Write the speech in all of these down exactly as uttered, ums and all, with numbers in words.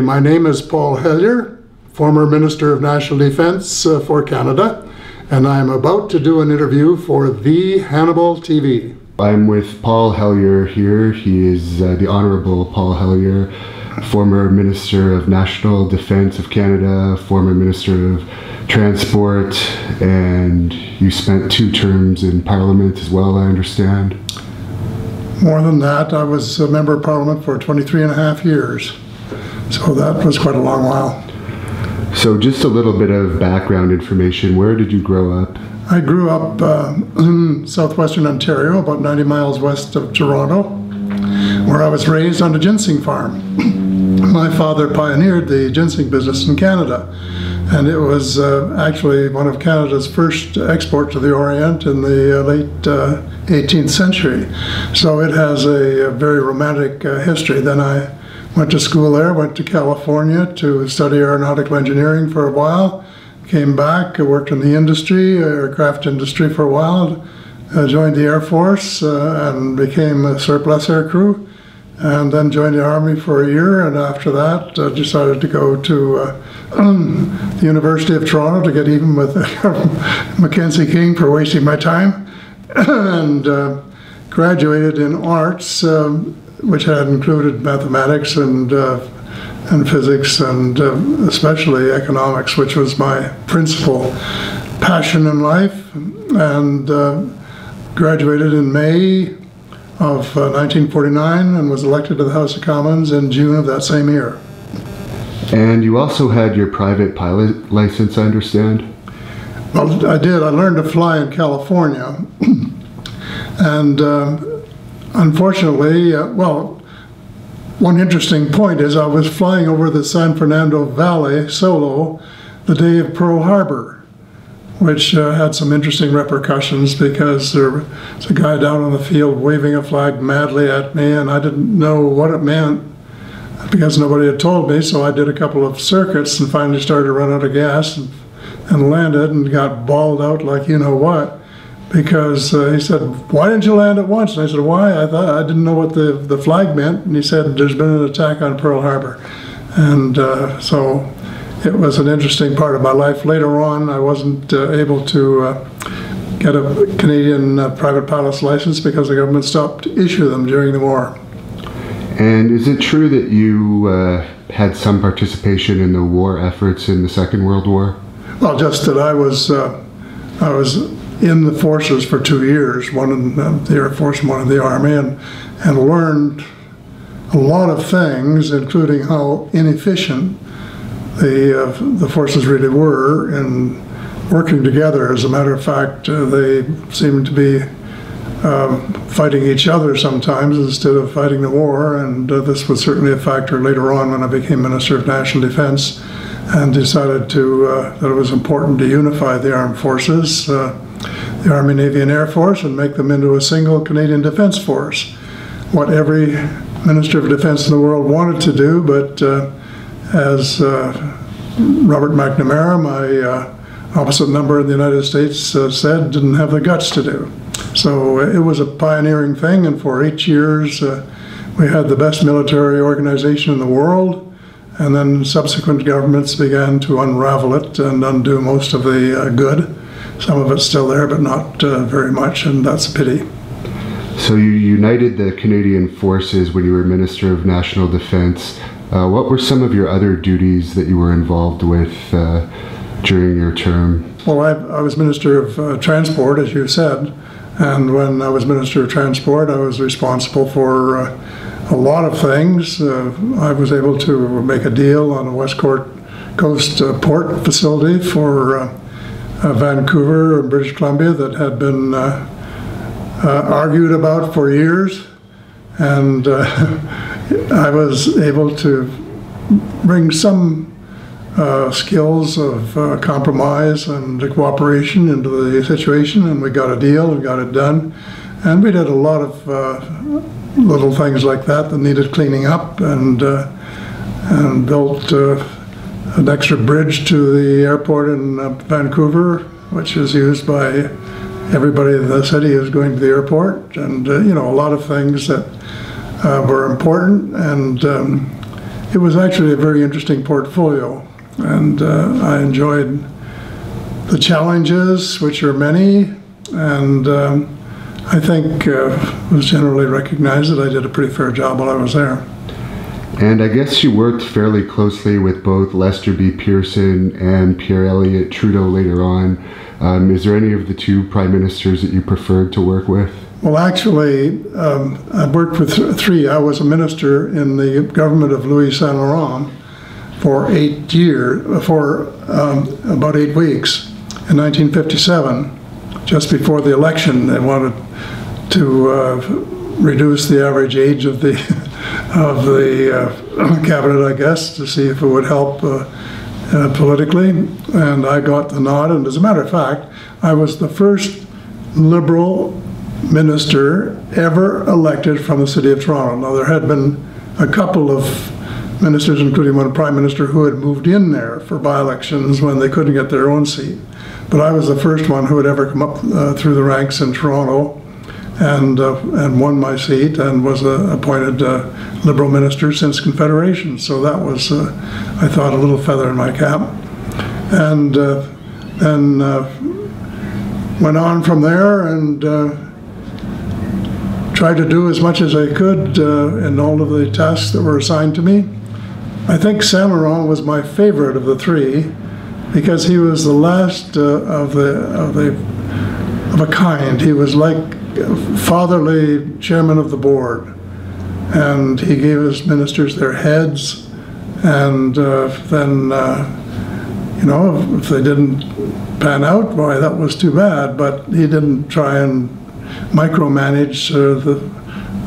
My name is Paul Hellyer, former Minister of National Defence uh, for Canada, and I'm about to do an interview for the Hannibal T V. I'm with Paul Hellyer here. He is uh, the Honourable Paul Hellyer, former Minister of National Defence of Canada, former Minister of Transport, and you spent two terms in Parliament as well, I understand. More than that, I was a Member of Parliament for twenty-three and a half years. So that was quite a long while. So just a little bit of background information. Where did you grow up? I grew up uh, in southwestern Ontario, about ninety miles west of Toronto, where I was raised on a ginseng farm. My father pioneered the ginseng business in Canada, and it was uh, actually one of Canada's first exports to the Orient in the uh, late uh, eighteenth century. So it has a, a very romantic uh, history. Then I went to school there, went to California to study aeronautical engineering for a while, came back, worked in the industry, aircraft industry for a while, uh, joined the Air Force uh, and became a surplus aircrew, and then joined the Army for a year, and after that uh, decided to go to uh, the University of Toronto to get even with Mackenzie King for wasting my time, and uh, graduated in arts, um, which had included mathematics and uh, and physics and uh, especially economics, which was my principal passion in life, and uh, graduated in May of uh, nineteen forty-nine and was elected to the House of Commons in June of that same year. And you also had your private pilot license, I understand? Well, I did. I learned to fly in California and uh, unfortunately, uh, well, one interesting point is I was flying over the San Fernando Valley solo the day of Pearl Harbor, which uh, had some interesting repercussions because there was a guy down on the field waving a flag madly at me, and I didn't know what it meant because nobody had told me, so I did a couple of circuits and finally started to run out of gas and, and landed and got bawled out like you know what. Because uh, he said, why didn't you land at once? And I said, why? I thought I didn't know what the, the flag meant. And he said, there's been an attack on Pearl Harbor. And uh, so it was an interesting part of my life. Later on, I wasn't uh, able to uh, get a Canadian uh, private pilot's license because the government stopped to issue them during the war. And is it true that you uh, had some participation in the war efforts in the Second World War? Well, just that I was, uh, I was in the forces for two years, one in the Air Force, one in the Army, and, and learned a lot of things, including how inefficient the, uh, the forces really were in working together. As a matter of fact, uh, they seemed to be uh, fighting each other sometimes instead of fighting the war, and uh, this was certainly a factor later on when I became Minister of National Defense and decided to, uh, that it was important to unify the armed forces, uh, the Army, Navy, and Air Force, and make them into a single Canadian Defence Force. What every Minister of Defence in the world wanted to do, but uh, as uh, Robert McNamara, my uh, opposite number in the United States, uh, said, didn't have the guts to do. So uh, it was a pioneering thing, and for eight years uh, we had the best military organization in the world, and then subsequent governments began to unravel it and undo most of the uh, good. Some of it's still there, but not uh, very much, and that's a pity. So you united the Canadian Forces when you were Minister of National Defence. Uh, what were some of your other duties that you were involved with uh, during your term? Well, I, I was Minister of uh, Transport, as you said, and when I was Minister of Transport, I was responsible for uh, a lot of things. Uh, I was able to make a deal on a West Coast uh, port facility for uh, Uh, Vancouver and British Columbia that had been uh, uh, argued about for years, and uh, I was able to bring some uh, skills of uh, compromise and cooperation into the situation, and we got a deal and got it done, and we did a lot of uh, little things like that that needed cleaning up, and uh, and built uh, an extra bridge to the airport in uh, Vancouver, which is used by everybody in the city who's going to the airport, and uh, you know, a lot of things that uh, were important, and um, it was actually a very interesting portfolio, and uh, I enjoyed the challenges, which are many, and um, I think uh, it was generally recognized that I did a pretty fair job while I was there. And I guess you worked fairly closely with both Lester B. Pearson and Pierre Elliott Trudeau later on. Um, is there any of the two prime ministers that you preferred to work with? Well, actually, um, I worked with th three. I was a minister in the government of Louis Saint Laurent for eight year, for um, about eight weeks in nineteen fifty-seven, just before the election. They wanted to uh, reduce the average age of the of the uh, cabinet, I guess, to see if it would help uh, uh, politically, and I got the nod. And as a matter of fact, I was the first Liberal minister ever elected from the city of Toronto. Now, there had been a couple of ministers, including one prime minister, who had moved in there for by-elections when they couldn't get their own seat, but I was the first one who had ever come up uh, through the ranks in Toronto and uh, and won my seat and was uh, appointed uh, Liberal minister since Confederation. So that was, uh, I thought, a little feather in my cap, and uh, and uh, went on from there and uh, tried to do as much as I could uh, in all of the tasks that were assigned to me. I think Saint Laurent was my favorite of the three because he was the last uh, of the of the of a kind. He was like fatherly chairman of the board, and he gave his ministers their heads, and uh, then uh, you know, if they didn't pan out, why, that was too bad, but he didn't try and micromanage uh, the,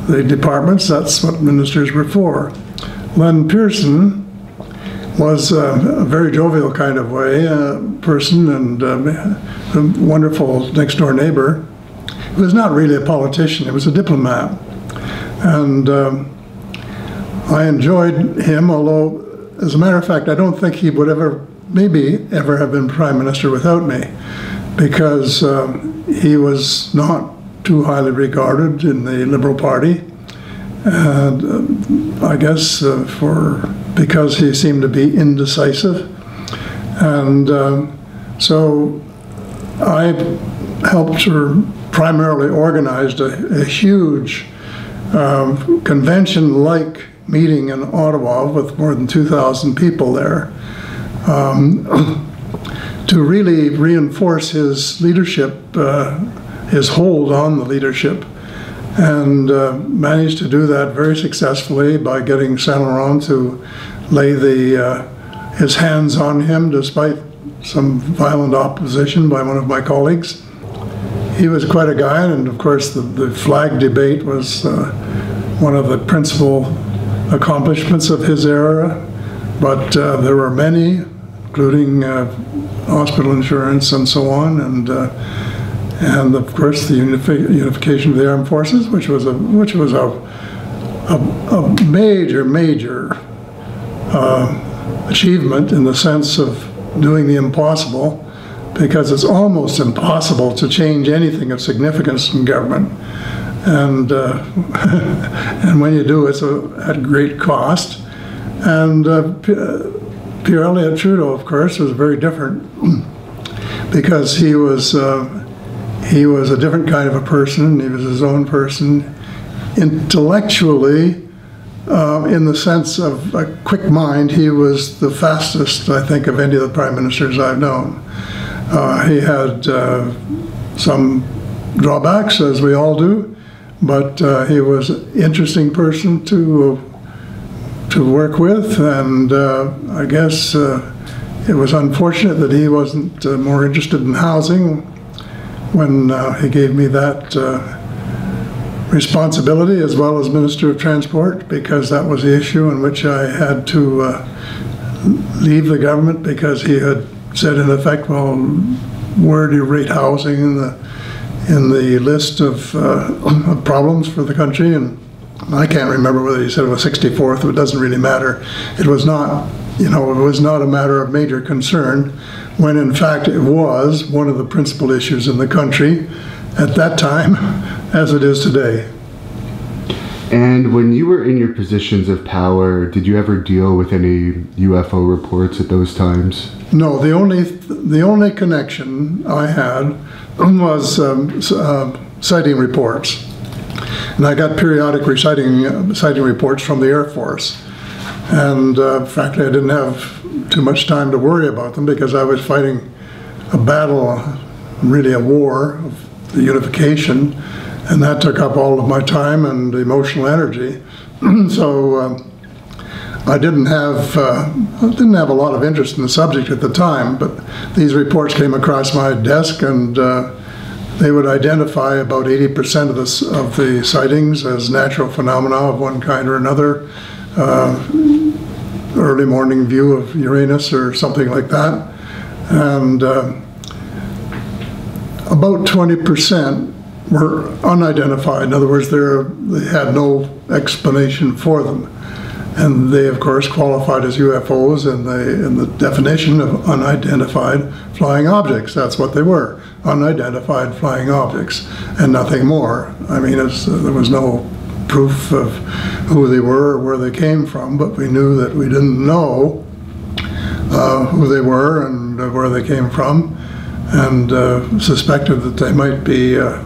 the departments. That's what ministers were for. Len Pearson was uh, a very jovial kind of way uh, person, and um, a wonderful next-door neighbor. He was not really a politician, he was a diplomat. And um, I enjoyed him, although, as a matter of fact, I don't think he would ever, maybe, ever have been prime minister without me, because um, he was not too highly regarded in the Liberal Party, and um, I guess uh, for because he seemed to be indecisive, and um, so I helped or primarily organized a, a huge um, convention-like meeting in Ottawa with more than two thousand people there um, to really reinforce his leadership. Uh, his hold on the leadership, and uh, managed to do that very successfully by getting Saint Laurent to lay the, uh, his hands on him despite some violent opposition by one of my colleagues. He was quite a guy, and of course the, the flag debate was uh, one of the principal accomplishments of his era, but uh, there were many, including uh, hospital insurance and so on, and uh, and of course the unifi unification of the armed forces, which was a which was a a, a major major uh, achievement in the sense of doing the impossible, because it's almost impossible to change anything of significance in government, and uh, and when you do, it's a, at great cost. And uh, Pierre Elliott Trudeau, of course, was very different because he was. Uh, He was a different kind of a person. He was his own person, intellectually, uh, in the sense of a quick mind. He was the fastest, I think, of any of the prime ministers I've known. Uh, he had uh, some drawbacks, as we all do, but uh, he was an interesting person to uh, to work with, and uh, I guess uh, it was unfortunate that he wasn't uh, more interested in housing when uh, he gave me that uh, responsibility, as well as Minister of Transport, because that was the issue in which I had to uh, leave the government, because he had said, in effect, well, where do you rate housing in the, in the list of, uh, of problems for the country? And I can't remember whether he said it was sixty-fourth, but it doesn't really matter. It was not, you know, it was not a matter of major concern, when in fact it was one of the principal issues in the country at that time, as it is today. And when you were in your positions of power, did you ever deal with any U F O reports at those times? No, the only, the only connection I had was um, uh, sighting reports. And I got periodic sighting, uh, sighting reports from the Air Force. And uh, frankly, I didn't have too much time to worry about them because I was fighting a battle, really a war, of the unification. And that took up all of my time and emotional energy. So uh, I didn't have uh, I didn't have a lot of interest in the subject at the time, but these reports came across my desk, and uh, they would identify about eighty percent of the of the sightings as natural phenomena of one kind or another, uh, early morning view of Uranus or something like that, and uh, about twenty percent. Were unidentified. In other words, they had no explanation for them. And they, of course, qualified as U F Os in the, in the definition of unidentified flying objects. That's what they were, unidentified flying objects, and nothing more. I mean, it's, uh, there was no proof of who they were or where they came from, but we knew that we didn't know uh, who they were and uh, where they came from, and uh, suspected that they might be uh,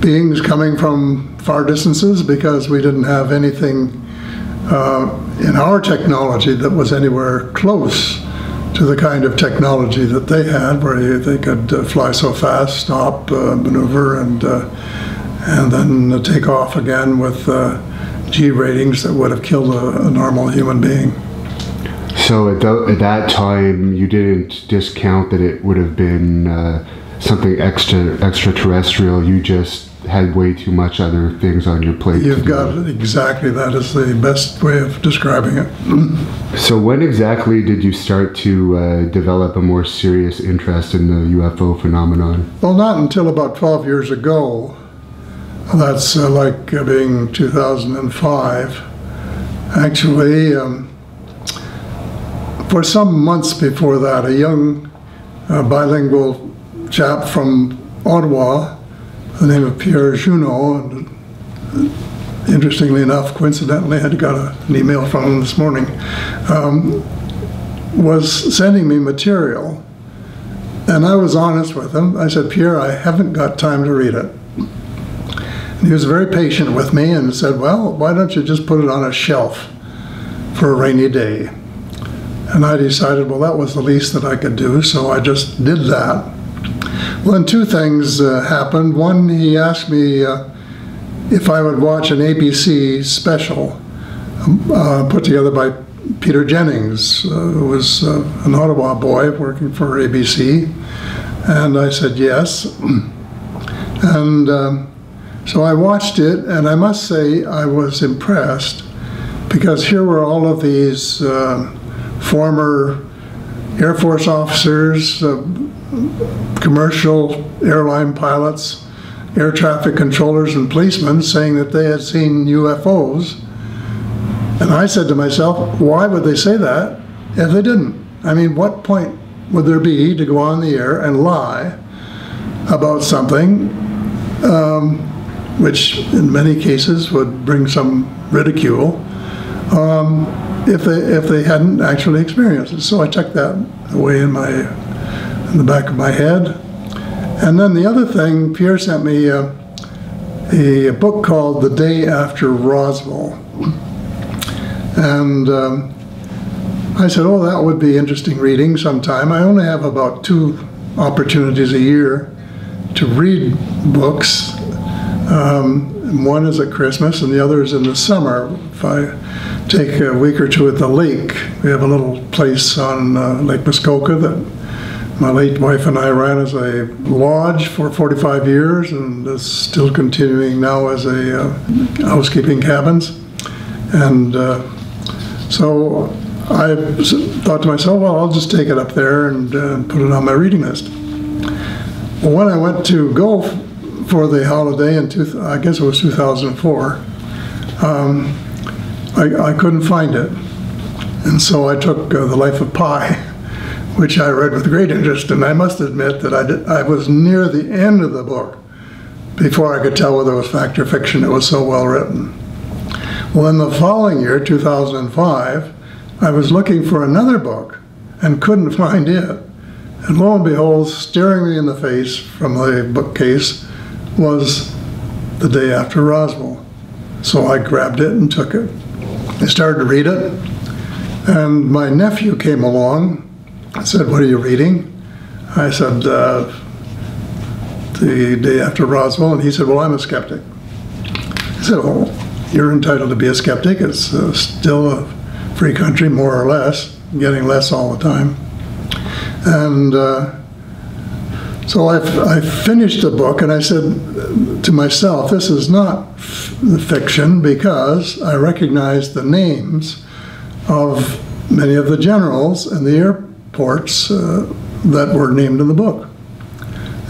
beings coming from far distances, because we didn't have anything uh, in our technology that was anywhere close to the kind of technology that they had, where they could uh, fly so fast, stop, uh, maneuver, and uh, and then uh, take off again with uh, G ratings that would have killed a, a normal human being. So at, th at that time, you didn't discount that it would have been uh something extra extraterrestrial. You just had way too much other things on your plate. You've got it. Exactly, that is the best way of describing it. So when exactly did you start to uh, develop a more serious interest in the U F O phenomenon? Well, not until about twelve years ago. That's uh, like being two thousand five. Actually, um, for some months before that, a young uh, bilingual chap from Ottawa, the name of Pierre Junot, and interestingly enough, coincidentally, I got a, an email from him this morning, um, was sending me material, and I was honest with him. I said, Pierre, I haven't got time to read it. And he was very patient with me and said, well, why don't you just put it on a shelf for a rainy day? And I decided, well, that was the least that I could do, so I just did that. Well, then two things uh, happened. One, he asked me uh, if I would watch an A B C special um, uh, put together by Peter Jennings, uh, who was uh, an Ottawa boy working for A B C. And I said yes. And um, so I watched it, and I must say I was impressed, because here were all of these uh, former Air Force officers, uh, commercial airline pilots, air traffic controllers, and policemen saying that they had seen U F Os. And I said to myself, why would they say that if they didn't? I mean, what point would there be to go on the air and lie about something um, which in many cases would bring some ridicule um, if they, if they hadn't actually experienced it? So I tucked that away in my in the back of my head. And then the other thing, Pierre sent me uh, a book called The Day After Roswell. And um, I said, oh, that would be interesting reading sometime. I only have about two opportunities a year to read books. Um, one is at Christmas and the other is in the summer. If I take a week or two at the lake, we have a little place on uh, Lake Muskoka that my late wife and I ran as a lodge for forty-five years, and it's still continuing now as a uh, housekeeping cabins. And uh, so I thought to myself, well, I'll just take it up there and uh, put it on my reading list. Well, when I went to go for the holiday, in two, I guess it was two thousand four, um, I, I couldn't find it. And so I took uh, The Life of Pi, which I read with great interest, and I must admit that I, did, I was near the end of the book before I could tell whether it was fact or fiction, it was so well written. Well, in the following year, two thousand five, I was looking for another book and couldn't find it. And lo and behold, staring me in the face from the bookcase was The Day After Roswell. So I grabbed it and took it. I started to read it, and my nephew came along and said, "What are you reading?" I said, uh, The Day After Roswell, and he said, "Well, I'm a skeptic." I said, "Well, you're entitled to be a skeptic. It's uh, still a free country, more or less, getting less all the time." And uh, so I, I finished the book, and I said to myself, this is not fiction, because I recognized the names of many of the generals and the airports uh, that were named in the book.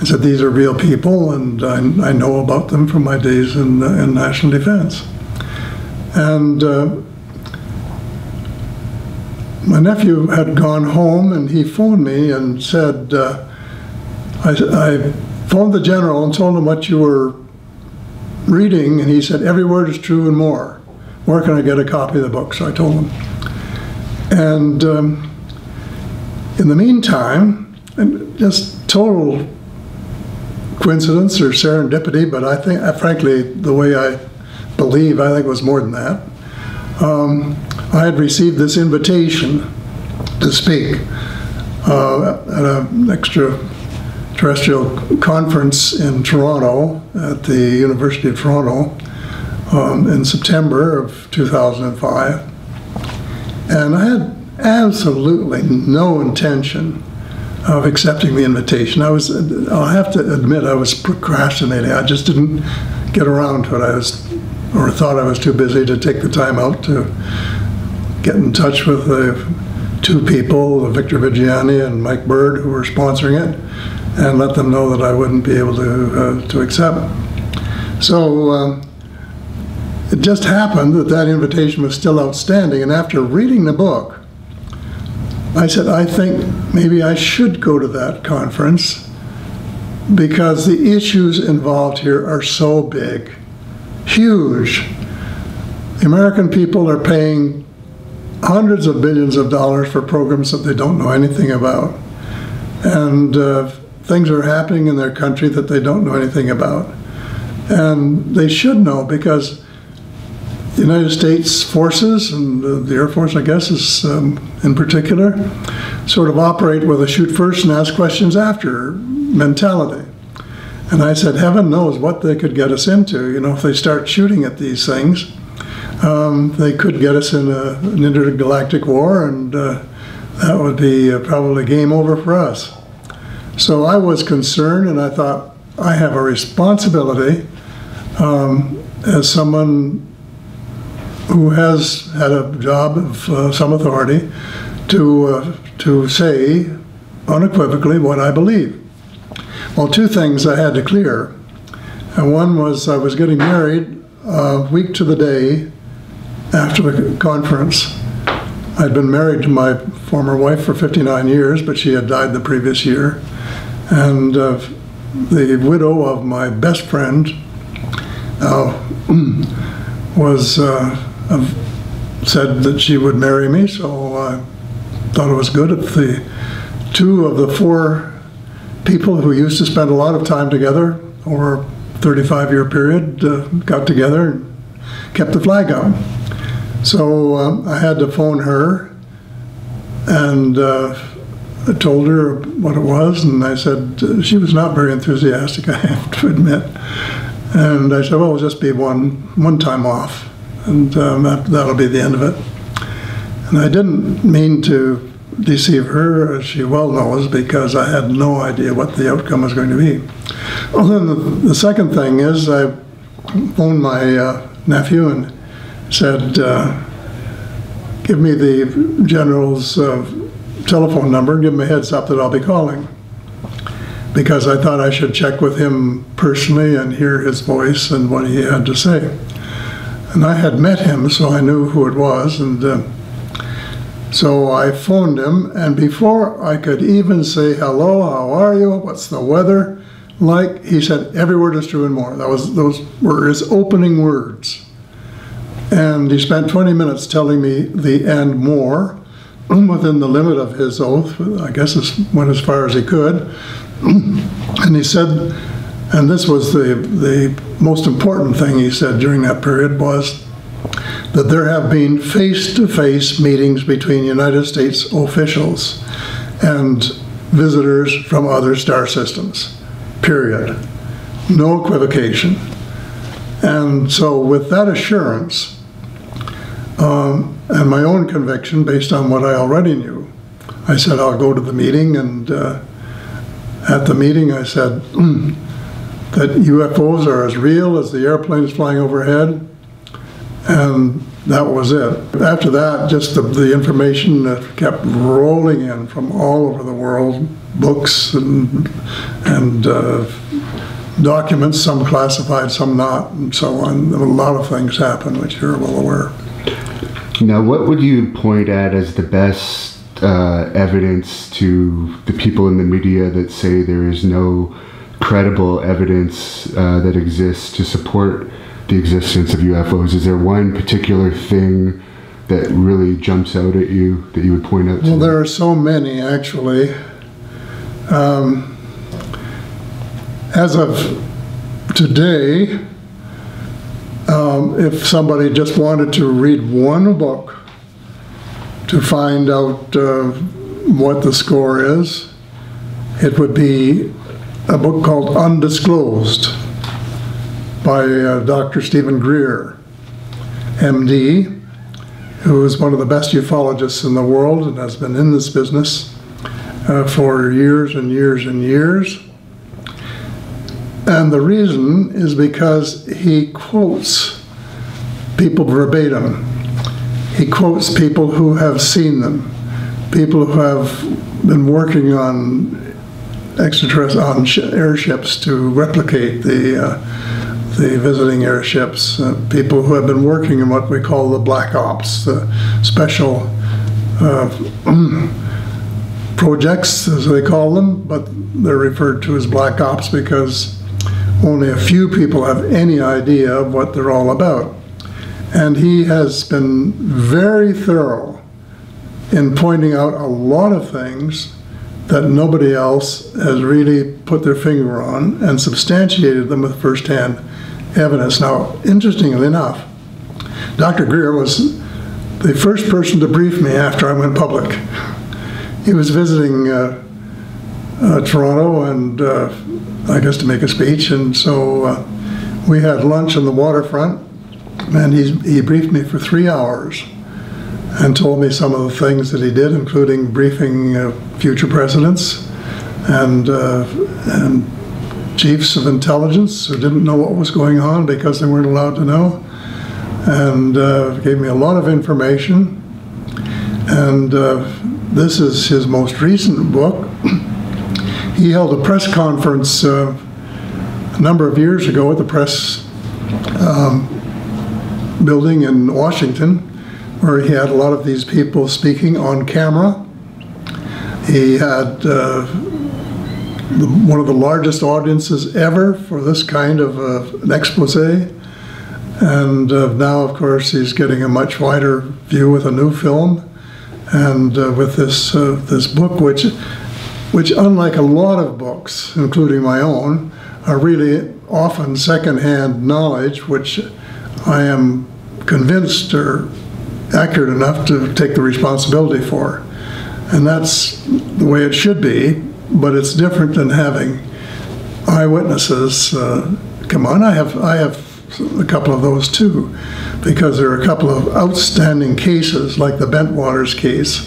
I said, these are real people, and I, I know about them from my days in, uh, in national defense. And uh, my nephew had gone home, and he phoned me and said, uh, I, I phoned the general and told him what you were reading, and he said, every word is true and more. Where can I get a copy of the book? So I told him. And um, in the meantime, and just total coincidence or serendipity, but I think, I, frankly, the way I believe, I think it was more than that. Um, I had received this invitation to speak uh, at an extraterrestrial conference in Toronto, at the University of Toronto, um, in September of two thousand five. And I had absolutely no intention of accepting the invitation. I was, I'll have to admit, I was procrastinating. I just didn't get around to it. I was, or thought I was too busy to take the time out to get in touch with the two people, Victor Vigiani and Mike Bird, who were sponsoring it, and let them know that I wouldn't be able to, uh, to accept it. So um, it just happened that that invitation was still outstanding, and after reading the book, I said, I think maybe I should go to that conference, because the issues involved here are so big, huge. The American people are paying hundreds of billions of dollars for programs that they don't know anything about. And uh, things are happening in their country that they don't know anything about. And they should know, because the United States forces, and the Air Force, I guess, is um, in particular, sort of operate with a shoot first and ask questions after mentality. And I said, heaven knows what they could get us into. You know, if they start shooting at these things, um, they could get us in a, an intergalactic war, and uh, that would be uh, probably game over for us. So I was concerned, and I thought, I have a responsibility um, as someone who has had a job of uh, some authority to, uh, to say unequivocally what I believe. Well, two things I had to clear. And one was I was getting married a week to the day after the conference. I'd been married to my former wife for fifty-nine years, but she had died the previous year. And uh, the widow of my best friend uh, was uh, said that she would marry me, so I thought it was good if the two of the four people who used to spend a lot of time together over a thirty-five year period uh, got together and kept the flag out. So um, I had to phone her, and uh, I told her what it was, and I said, uh, she was not very enthusiastic, I have to admit. And I said, well, it'll just be one, one time off, and um, that, that'll be the end of it. And I didn't mean to deceive her, as she well knows, because I had no idea what the outcome was going to be. Well, then the, the second thing is I phoned my uh, nephew and said, uh, give me the general's uh, telephone number and give him a heads up that I'll be calling, because I thought I should check with him personally and hear his voice and what he had to say. And I had met him, so I knew who it was. And uh, so I phoned him, and before I could even say, hello, how are you, what's the weather, like he said, every word is true and more. That was, those were his opening words. And he spent twenty minutes telling me the and more within the limit of his oath. I guess it went as far as he could. And he said, and this was the, the most important thing he said during that period, was that there have been face-to-face meetings between United States officials and visitors from other star systems, period. No equivocation. And so with that assurance, um, and my own conviction based on what I already knew, I said, I'll go to the meeting. And uh, at the meeting I said that U F Os are as real as the airplanes flying overhead. And that was it. After that, just the, the information that kept rolling in from all over the world, books and, and uh, documents, some classified, some not, and so on. A lot of things happened, which you're well aware. Now, what would you point at as the best uh, evidence to the people in the media that say there is no credible evidence uh, that exists to support the existence of U F Os? Is there one particular thing that really jumps out at you that you would point out to? Well, there are so many, actually. Um, as of today, um, if somebody just wanted to read one book to find out uh, what the score is, it would be a book called Undisclosed, by uh, Doctor Stephen Greer, M D, who is one of the best ufologists in the world and has been in this business uh, for years and years and years. And the reason is because he quotes people verbatim. He quotes people who have seen them, people who have been working on extraterrestrial on airships to replicate the uh, the visiting airships, uh, people who have been working in what we call the black ops, the special uh, projects, as they call them, but they're referred to as black ops because only a few people have any idea of what they're all about. And he has been very thorough in pointing out a lot of things that nobody else has really put their finger on and substantiated them with firsthand evidence. Now, interestingly enough, Doctor Greer was the first person to brief me after I went public. He was visiting uh, uh, Toronto, and uh, I guess to make a speech, and so uh, we had lunch on the waterfront, and he, he briefed me for three hours and told me some of the things that he did, including briefing uh, future presidents and, uh, and chiefs of intelligence who didn't know what was going on because they weren't allowed to know, and uh, gave me a lot of information. And uh, this is his most recent book. He held a press conference uh, a number of years ago at the press um, building in Washington, where he had a lot of these people speaking on camera. He had uh, the, one of the largest audiences ever for this kind of uh, an expose. And uh, now, of course, he's getting a much wider view with a new film and uh, with this, uh, this book, which, which unlike a lot of books, including my own, are really often secondhand knowledge, which I am convinced are accurate enough to take the responsibility for. And that's the way it should be, but it's different than having eyewitnesses uh, come on. I have, I have a couple of those too, because there are a couple of outstanding cases, like the Bentwaters case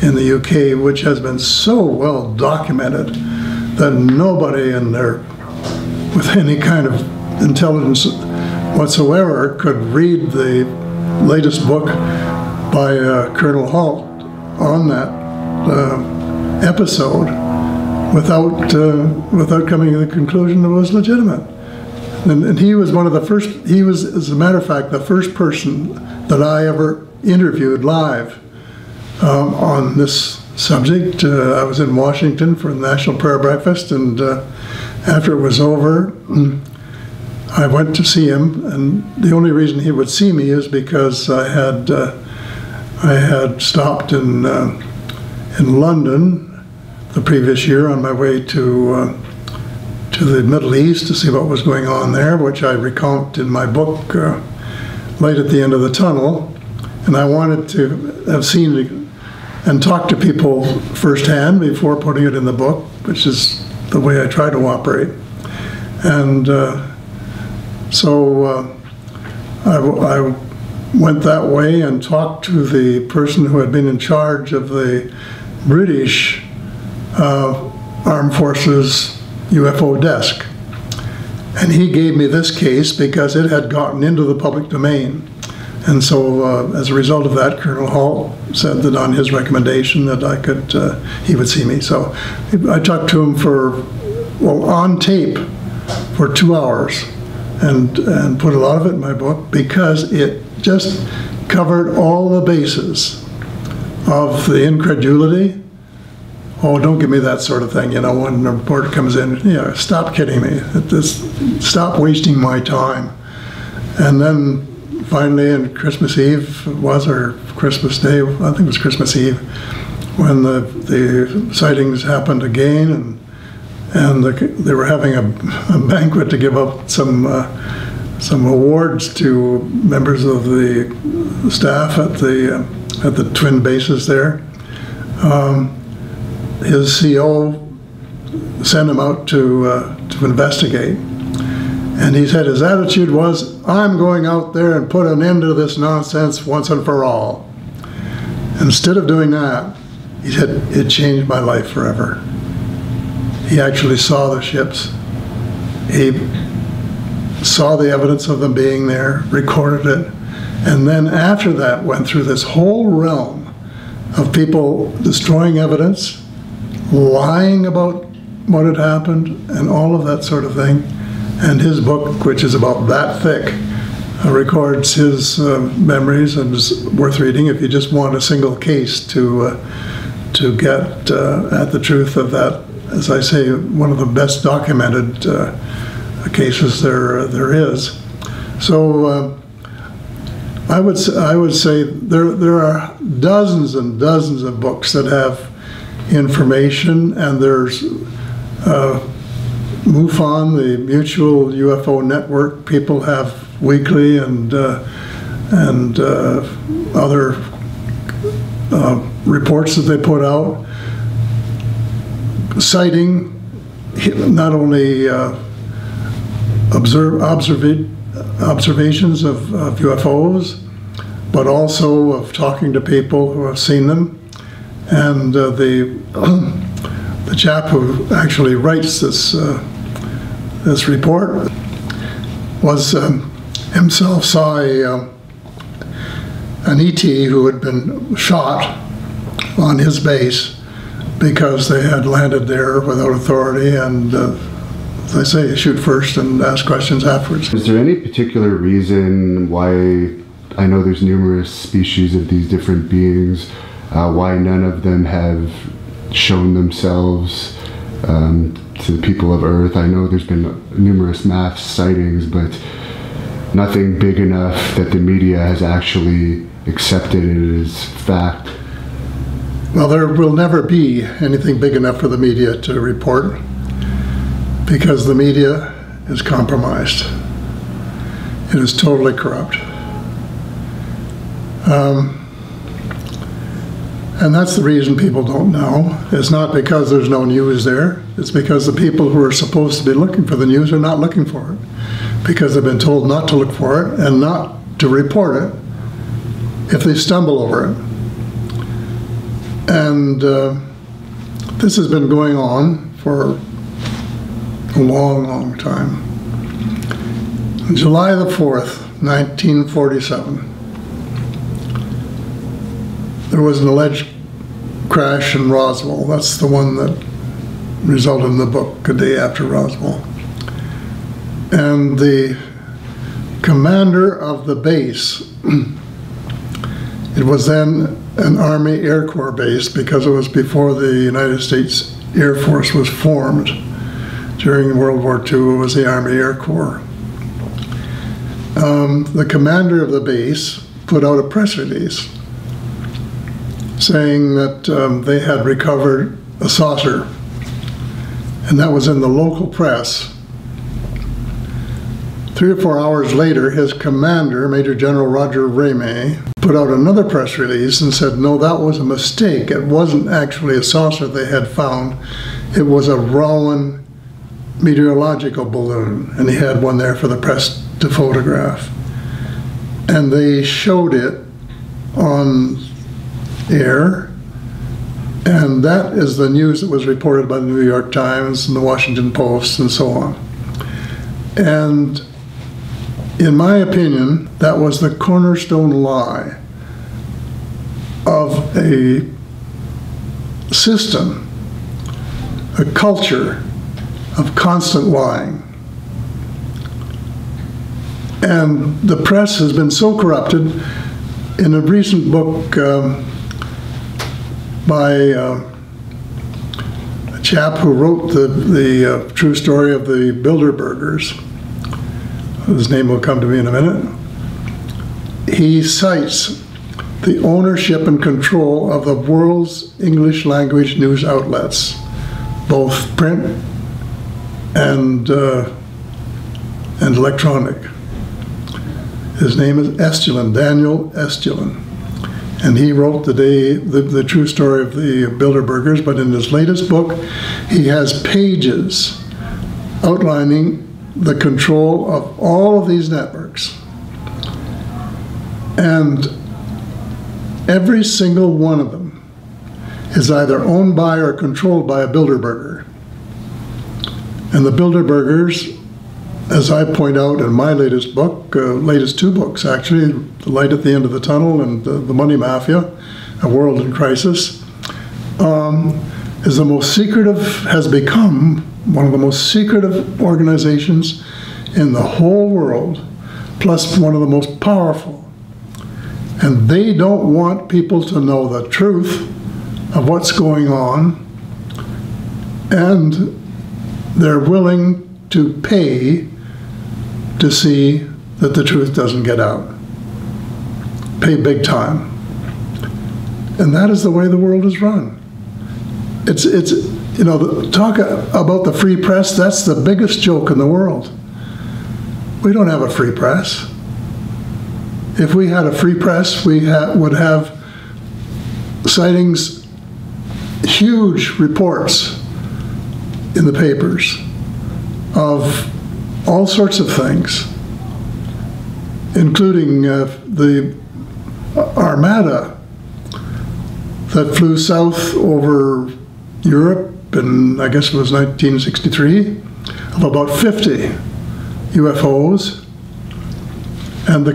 in the U K, which has been so well documented that nobody in there with any kind of intelligence whatsoever could read the latest book by uh, Colonel Halt on that uh, episode without uh, without coming to the conclusion that it was legitimate. And, and he was one of the first, he was, as a matter of fact, the first person that I ever interviewed live um, on this subject. Uh, I was in Washington for the National Prayer Breakfast, and uh, After it was over, I went to see him, and the only reason he would see me is because I had uh, I had stopped in uh, in London the previous year on my way to uh, to the Middle East to see what was going on there, which I recount in my book, uh, Light at the End of the Tunnel. And I wanted to have seen and talked to people firsthand before putting it in the book, which is the way I try to operate. And uh, so uh, I, I went that way and talked to the person who had been in charge of the British uh, Armed Forces U F O desk. And he gave me this case because it had gotten into the public domain. And so uh, as a result of that, Colonel Halt said that on his recommendation that I could, uh, he would see me. So I talked to him for, well, on tape for two hours and, and put a lot of it in my book because it just covered all the bases of the incredulity. Oh, don't give me that sort of thing, you know, when a reporter comes in, you know, stop kidding me, just stop wasting my time. And then finally on Christmas Eve, it was our Christmas Day, I think it was Christmas Eve, when the, the sightings happened again, and, and the, they were having a, a banquet to give up some, uh, some awards to members of the staff at the, uh, at the twin bases there. Um, His C O sent him out to, uh, to investigate, and he said his attitude was, I'm going out there and put an end to this nonsense once and for all. And instead of doing that, he said, it changed my life forever. He actually saw the ships. He saw the evidence of them being there, recorded it, and then after that went through this whole realm of people destroying evidence, lying about what had happened and all of that sort of thing. And his book, which is about that thick, uh, records his uh, memories and is worth reading if you just want a single case to, uh, to get uh, at the truth of that, as I say, one of the best documented uh, cases there, uh, there is. So uh, I, would, I would say there, there are dozens and dozens of books that have information, and there's uh, MUFON, the Mutual U F O Network. People have weekly and uh, and uh, other uh, reports that they put out, citing not only uh, observe observ observations of, of U F Os, but also of talking to people who have seen them. And uh, the the chap who actually writes this uh, this report was um, himself saw a, uh, an E T who had been shot on his base because they had landed there without authority and, uh, as I say, shoot first and ask questions afterwards. Is there any particular reason why, I know there's numerous species of these different beings, Uh, why none of them have shown themselves um, to the people of Earth? I know there's been numerous mass sightings, but nothing big enough that the media has actually accepted it as fact. Well, there will never be anything big enough for the media to report because the media is compromised. It is totally corrupt. Um, And that's the reason people don't know. It's not because there's no news there. It's because the people who are supposed to be looking for the news are not looking for it because they've been told not to look for it and not to report it if they stumble over it. And uh, this has been going on for a long, long time. On July the fourth, nineteen forty-seven, there was an alleged crash in Roswell. That's the one that resulted in the book, The Day After Roswell. And the commander of the base, it was then an Army Air Corps base because it was before the United States Air Force was formed. During World War Two, it was the Army Air Corps. Um, the commander of the base put out a press release saying that um, they had recovered a saucer, and that was in the local press. Three or four hours later, his commander, Major General Roger Ramey, put out another press release and said, no, that was a mistake. It wasn't actually a saucer they had found. It was a Rowan meteorological balloon, and he had one there for the press to photograph. And they showed it on air, and that is the news that was reported by the New York Times and the Washington Post and so on. And in my opinion, that was the cornerstone lie of a system, a culture of constant lying. And the press has been so corrupted. In a recent book um, by uh, a chap who wrote the, the uh, true story of the Bilderbergers, whose name will come to me in a minute, he cites the ownership and control of the world's English language news outlets, both print and, uh, and electronic. His name is Estulin, Daniel Estulin. And he wrote the, day, the, the true story of the Bilderbergers, but in his latest book, he has pages outlining the control of all of these networks. And every single one of them is either owned by or controlled by a Bilderberger. And the Bilderbergers, as I point out in my latest book, uh, latest two books actually, The Light at the End of the Tunnel and uh, The Money Mafia, A World in Crisis, um, is the most secretive, has become one of the most secretive organizations in the whole world, plus one of the most powerful. And they don't want people to know the truth of what's going on, and they're willing to pay to see that the truth doesn't get out. Pay big time. And that is the way the world is run. It's, it's you know, the, talk about the free press, that's the biggest joke in the world. We don't have a free press. If we had a free press, we ha would have sightings, huge reports in the papers of all sorts of things, including uh, the Armada that flew south over Europe in, I guess it was nineteen sixty-three, of about fifty U F Os. And the,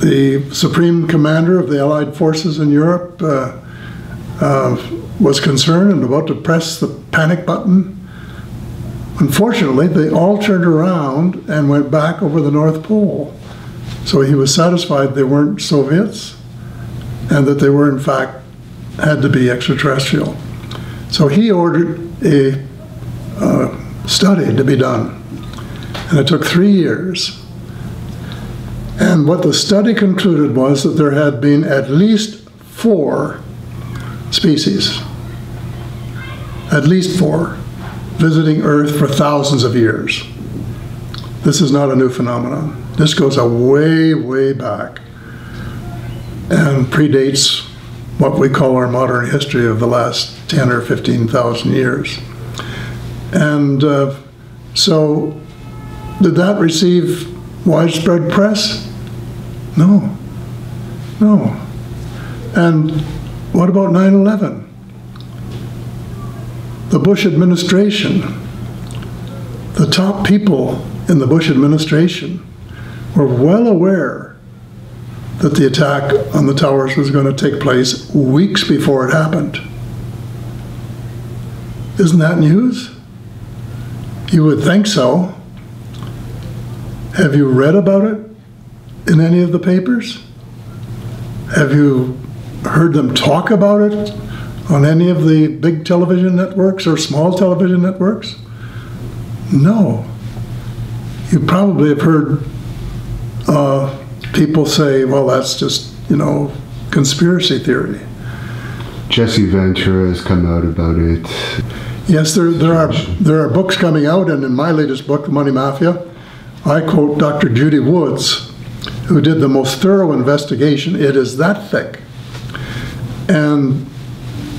the Supreme Commander of the Allied Forces in Europe uh, uh, was concerned and about to press the panic button. Unfortunately, they all turned around and went back over the North Pole. So he was satisfied they weren't Soviets and that they were, in fact, had to be extraterrestrial. So he ordered a uh, study to be done, and it took three years. And what the study concluded was that there had been at least four species, at least four, visiting Earth for thousands of years. This is not a new phenomenon. This goes a way, way back and predates what we call our modern history of the last ten or fifteen thousand years. And uh, so did that receive widespread press? No, no. And what about nine eleven? The Bush administration, the top people in the Bush administration were well aware that the attack on the towers was going to take place weeks before it happened. Isn't that news? You would think so. Have you read about it in any of the papers? Have you heard them talk about it on any of the big television networks or small television networks? No. You probably have heard uh, people say, well, that's just, you know, conspiracy theory. Jesse Ventura has come out about it. Yes, there, there, are, there are books coming out, and in my latest book, The Money Mafia, I quote Doctor Judy Woods, who did the most thorough investigation. It is that thick. And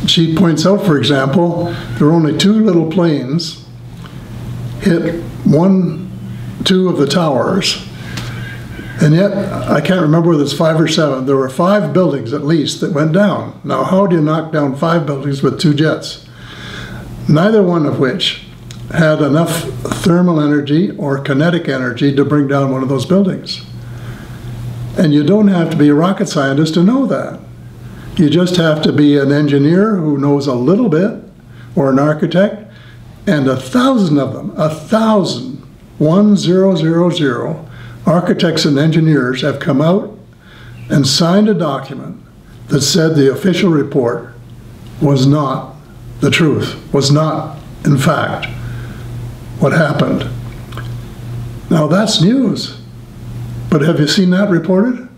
she points out, for example, there were only two little planes hit one, two of the towers, and yet, I can't remember whether it's five or seven, there were five buildings at least that went down. Now, how do you knock down five buildings with two jets? Neither one of which had enough thermal energy or kinetic energy to bring down one of those buildings. And you don't have to be a rocket scientist to know that. You just have to be an engineer who knows a little bit, or an architect, and a thousand of them, a thousand, one zero zero zero, architects and engineers have come out and signed a document that said the official report was not the truth, was not, in fact, what happened. Now that's news, but have you seen that reported?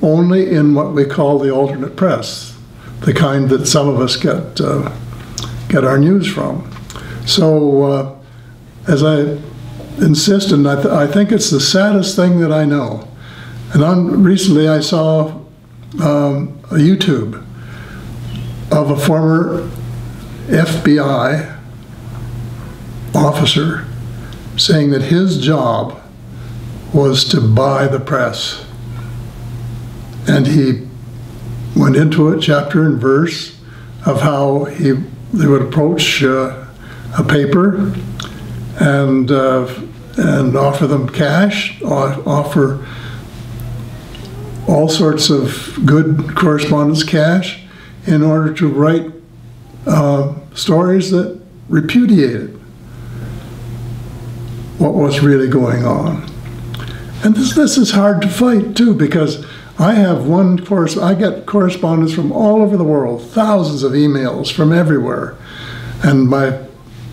Only in what we call the alternate press, the kind that some of us get uh, get our news from. So, uh, as I insist, and I, th I think it's the saddest thing that I know. And on, recently I saw um, a YouTube of a former F B I officer saying that his job was to buy the press. And he went into it, chapter and verse, of how he they would approach uh, a paper and uh, and offer them cash, offer all sorts of good correspondence cash, in order to write uh, stories that repudiated what was really going on. And this this is hard to fight too, because I have one course, I get correspondence from all over the world, thousands of emails from everywhere. And my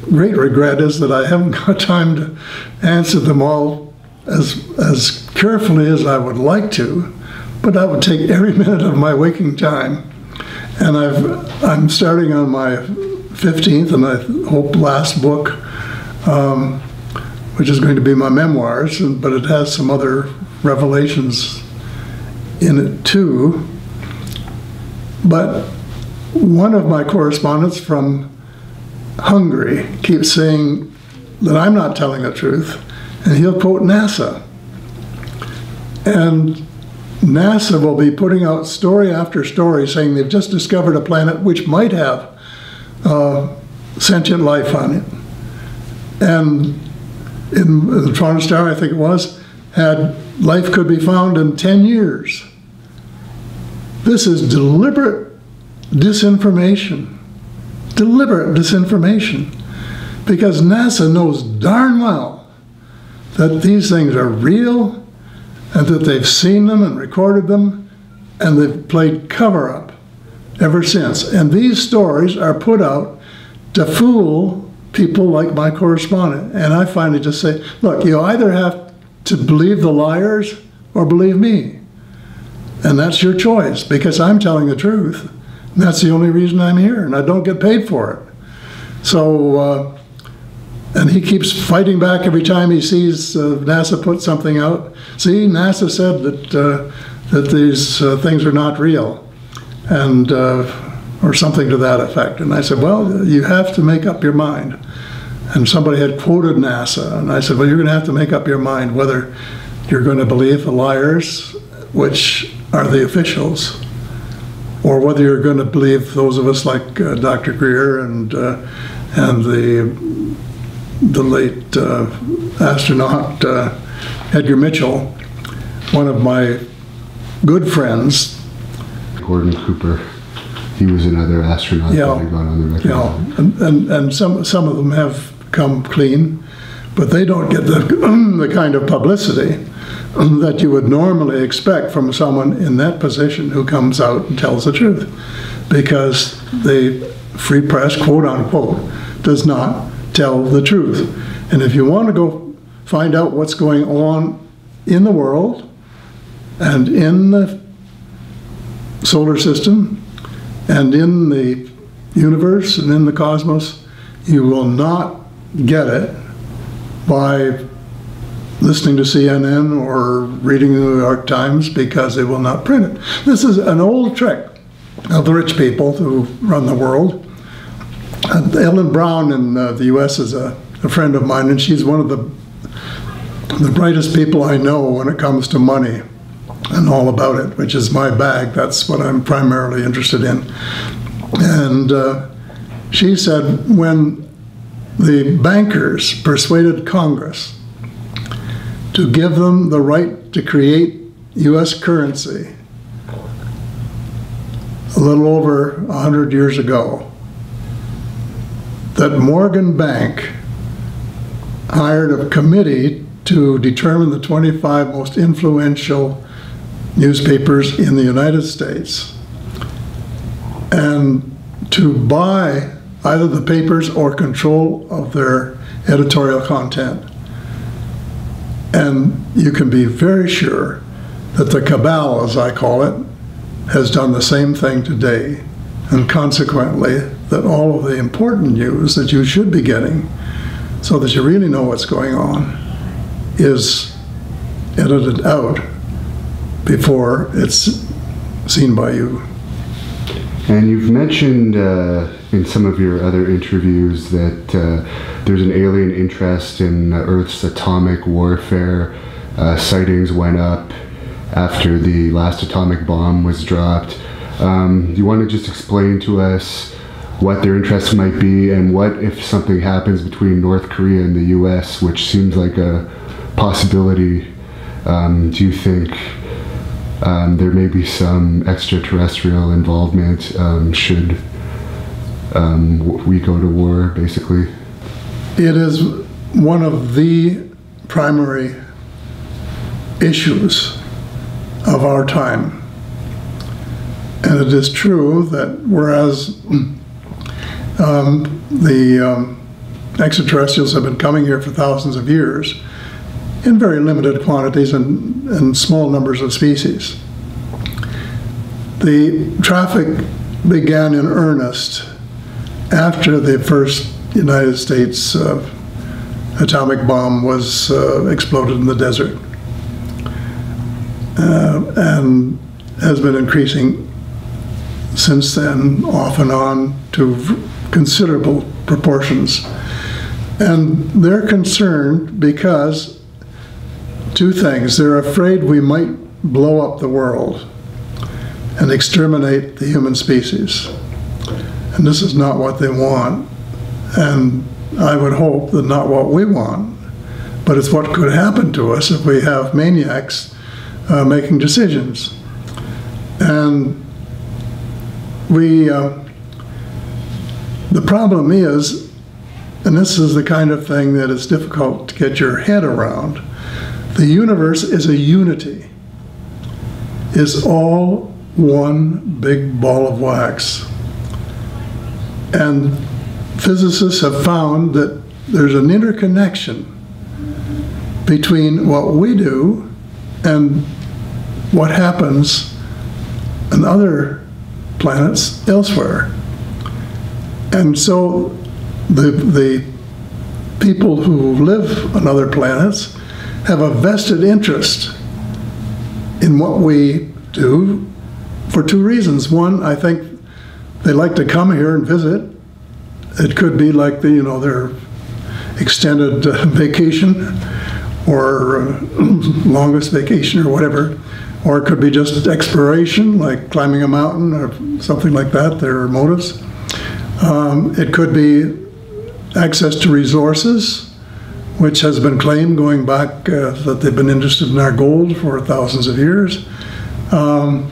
great regret is that I haven't got time to answer them all as, as carefully as I would like to, but that would take every minute of my waking time. And I've, I'm starting on my fifteenth and I hope last book, um, which is going to be my memoirs, but it has some other revelations in it too. But one of my correspondents from Hungary keeps saying that I'm not telling the truth, and he'll quote NASA. And NASA will be putting out story after story saying they've just discovered a planet which might have uh, sentient life on it. And in the Toronto Star, I think it was, had life could be found in ten years. This is deliberate disinformation, deliberate disinformation, because NASA knows darn well that these things are real and that they've seen them and recorded them, and they've played cover-up ever since. And these stories are put out to fool people like my correspondent. And I finally just say, look, you either have to believe the liars or believe me. And that's your choice, because I'm telling the truth. And that's the only reason I'm here, and I don't get paid for it. So, uh, and he keeps fighting back every time he sees uh, NASA put something out. See, NASA said that, uh, that these uh, things are not real, and, uh, or something to that effect. And I said, well, you have to make up your mind. And somebody had quoted NASA, and I said, well, you're going to have to make up your mind whether you're going to believe the liars, which are the officials, or whether you're going to believe those of us like uh, Doctor Greer and, uh, and the, the late uh, astronaut uh, Edgar Mitchell, one of my good friends. Gordon Cooper. He was another astronaut yeah. that had gone on the record. Yeah. And, and, and some, some of them have come clean, but they don't get the, the kind of publicity that you would normally expect from someone in that position who comes out and tells the truth, because the free press, quote unquote, does not tell the truth. And if you want to go find out what's going on in the world and in the solar system and in the universe and in the cosmos, you will not get it by listening to C N N or reading the New York Times, because they will not print it. This is an old trick of the rich people who run the world. And Ellen Brown in uh, the U S is a, a friend of mine, and she's one of the the brightest people I know when it comes to money and all about it, which is my bag. That's what I'm primarily interested in. And uh, she said when the bankers persuaded Congress to give them the right to create U S currency a little over one hundred years ago, that Morgan Bank hired a committee to determine the twenty-five most influential newspapers in the United States and to buy either the papers or control of their editorial content. And you can be very sure that the cabal, as I call it, has done the same thing today. And consequently, that all of the important news that you should be getting, so that you really know what's going on, is edited out before it's seen by you. And you've mentioned uh, in some of your other interviews that uh, there's an alien interest in Earth's atomic warfare. Uh, sightings went up after the last atomic bomb was dropped. Um, do you want to just explain to us what their interests might be, and what if something happens between North Korea and the U S, which seems like a possibility? Um, do you think um, there may be some extraterrestrial involvement um, should um, we go to war, basically? It is one of the primary issues of our time. And it is true that whereas um, the um, extraterrestrials have been coming here for thousands of years, in very limited quantities and, and small numbers of species. The traffic began in earnest after the first United States uh, atomic bomb was uh, exploded in the desert, uh, and has been increasing since then, off and on, to considerable proportions. And they're concerned because two things. They're afraid we might blow up the world and exterminate the human species. And this is not what they want. And I would hope that not what we want, but it's what could happen to us if we have maniacs uh, making decisions. And we, uh, the problem is, and this is the kind of thing that is difficult to get your head around, the universe is a unity, is all one big ball of wax. And physicists have found that there's an interconnection between what we do and what happens on other planets elsewhere. And so the, the people who live on other planets have a vested interest in what we do for two reasons. One, I think they like to come here and visit. It could be like the, you know, their extended uh, vacation or uh, longest vacation or whatever. Or it could be just exploration, like climbing a mountain or something like that, their motives. Um, it could be access to resources, which has been claimed going back uh, that they've been interested in our gold for thousands of years. Um,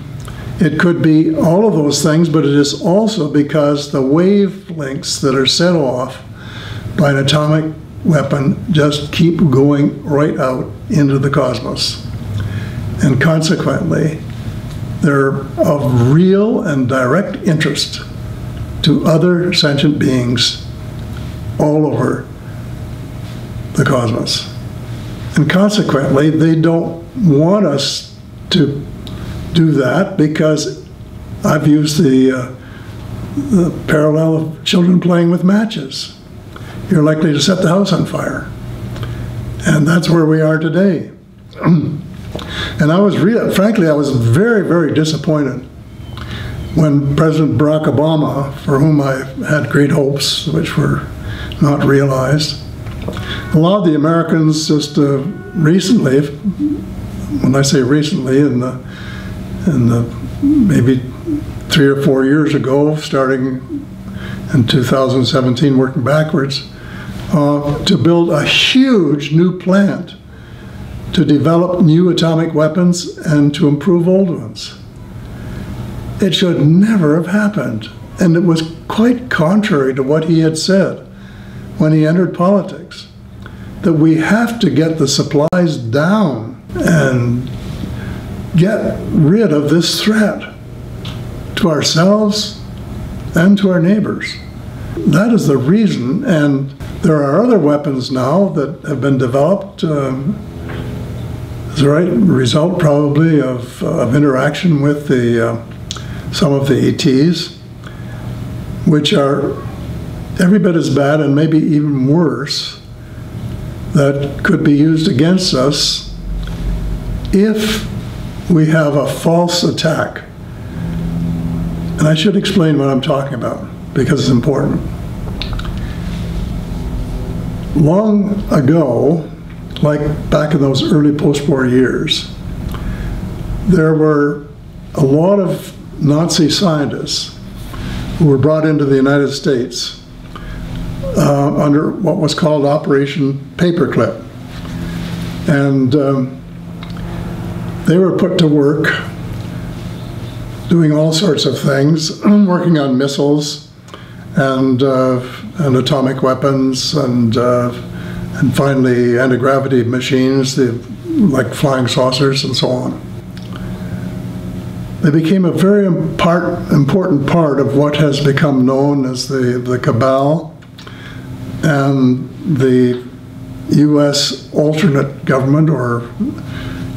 it could be all of those things, but it is also because the wavelengths that are set off by an atomic weapon just keep going right out into the cosmos. And consequently, they're of real and direct interest to other sentient beings all over the cosmos. And consequently, they don't want us to do that, because I've used the, uh, the parallel of children playing with matches. You're likely to set the house on fire. And that's where we are today. And I was, re frankly, I was very, very disappointed when President Barack Obama, for whom I had great hopes, which were not realized, allowed the Americans just uh, recently, when I say recently, in the, in the maybe three or four years ago, starting in two thousand seventeen, working backwards, uh, to build a huge new plant to develop new atomic weapons and to improve old ones. It should never have happened. And it was quite contrary to what he had said when he entered politics, that we have to get the supplies down and get rid of this threat to ourselves and to our neighbors. That is the reason, and there are other weapons now that have been developed um, as a right result probably of, of interaction with the, uh, some of the E Ts, which are every bit as bad and maybe even worse, that could be used against us if we have a false attack. And I should explain what I'm talking about, because it's important. Long ago, like back in those early post-war years, there were a lot of Nazi scientists who were brought into the United States Uh, under what was called Operation Paperclip. And um, they were put to work doing all sorts of things, working on missiles and, uh, and atomic weapons and, uh, and finally anti-gravity machines, the, like flying saucers and so on. They became a very part, important part of what has become known as the, the cabal and the U S alternate government or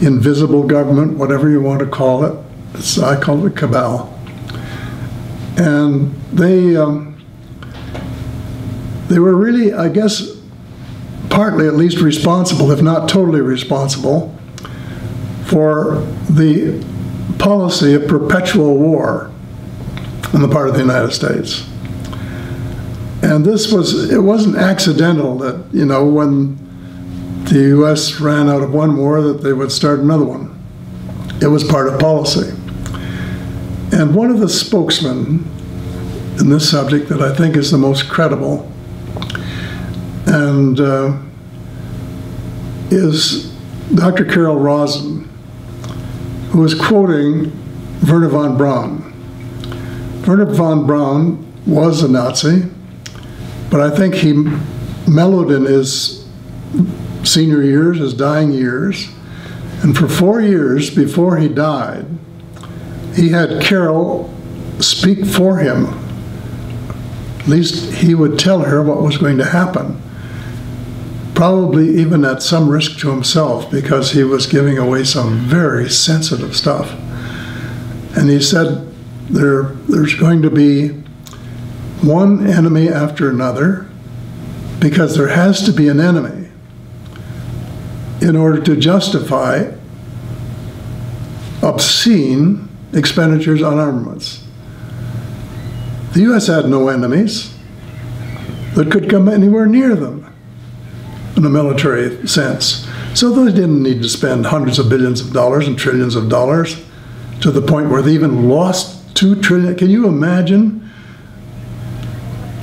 invisible government, whatever you want to call it. It's, I call it cabal. And they, um, they were really, I guess, partly at least responsible, if not totally responsible, for the policy of perpetual war on the part of the United States. And this was, it wasn't accidental that, you know, when the U S ran out of one war that they would start another one. It was part of policy. And one of the spokesmen in this subject that I think is the most credible and uh, is Doctor Carol Rosen, who is quoting Wernher von Braun. Wernher von Braun was a Nazi, but I think he mellowed in his senior years, his dying years. And for four years before he died, he had Carol speak for him. At least he would tell her what was going to happen, probably even at some risk to himself, because he was giving away some very sensitive stuff. And he said, there, there's going to be one enemy after another, because there has to be an enemy in order to justify obscene expenditures on armaments. The U S had no enemies that could come anywhere near them in a military sense. So they didn't need to spend hundreds of billions of dollars and trillions of dollars to the point where they even lost two trillion. Can you imagine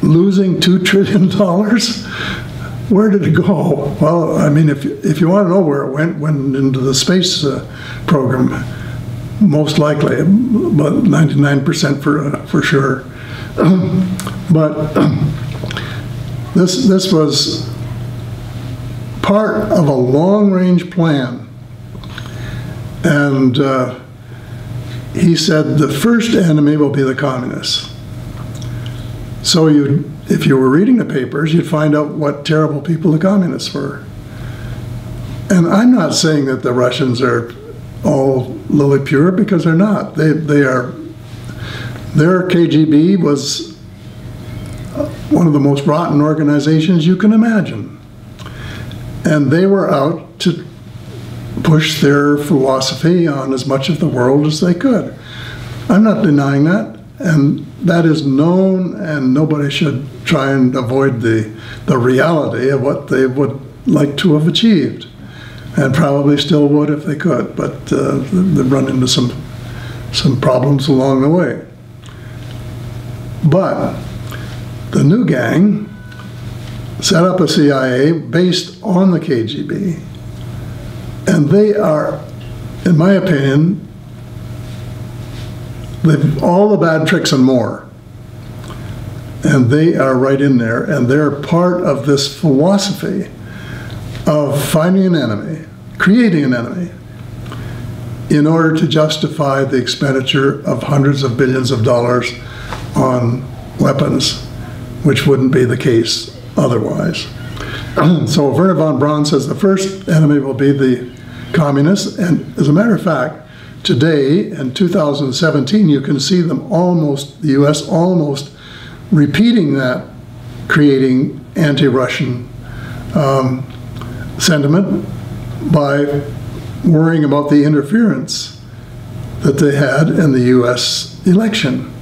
losing two trillion dollars? Where did it go? Well, I mean, if you, if you want to know where it went, went into the space uh, program, most likely, but ninety-nine percent for uh, for sure. But this this was part of a long-range plan, and uh, he said the first enemy will be the communists. So you, if you were reading the papers, you'd find out what terrible people the communists were. And I'm not saying that the Russians are all lily pure, because they're not. They, they are. Their K G B was one of the most rotten organizations you can imagine. And they were out to push their philosophy on as much of the world as they could. I'm not denying that, and that is known, and nobody should try and avoid the, the reality of what they would like to have achieved, and probably still would if they could, but uh, they've run into some, some problems along the way. But the new gang set up a C I A based on the K G B, and they are, in my opinion, they've all the bad tricks and more, and they are right in there, and they're part of this philosophy of finding an enemy, creating an enemy, in order to justify the expenditure of hundreds of billions of dollars on weapons, which wouldn't be the case otherwise. So Wernher von Braun says the first enemy will be the communists, and as a matter of fact, today in two thousand seventeen, you can see them almost, the U S almost repeating that, creating anti-Russian um, sentiment by worrying about the interference that they had in the U S election.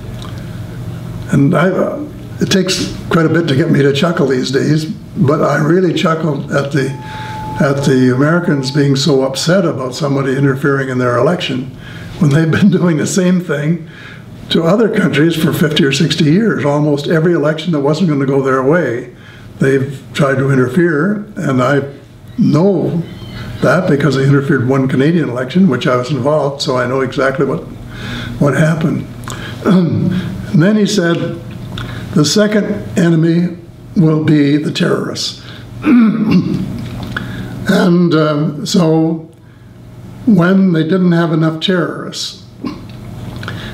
And I, uh, it takes quite a bit to get me to chuckle these days, but I really chuckled at the, at the Americans being so upset about somebody interfering in their election when they've been doing the same thing to other countries for fifty or sixty years. Almost every election that wasn't going to go their way, they've tried to interfere, and I know that because I interfered one Canadian election, which I was involved, so I know exactly what, what happened. And then he said, the second enemy will be the terrorists. And um, so when they didn't have enough terrorists,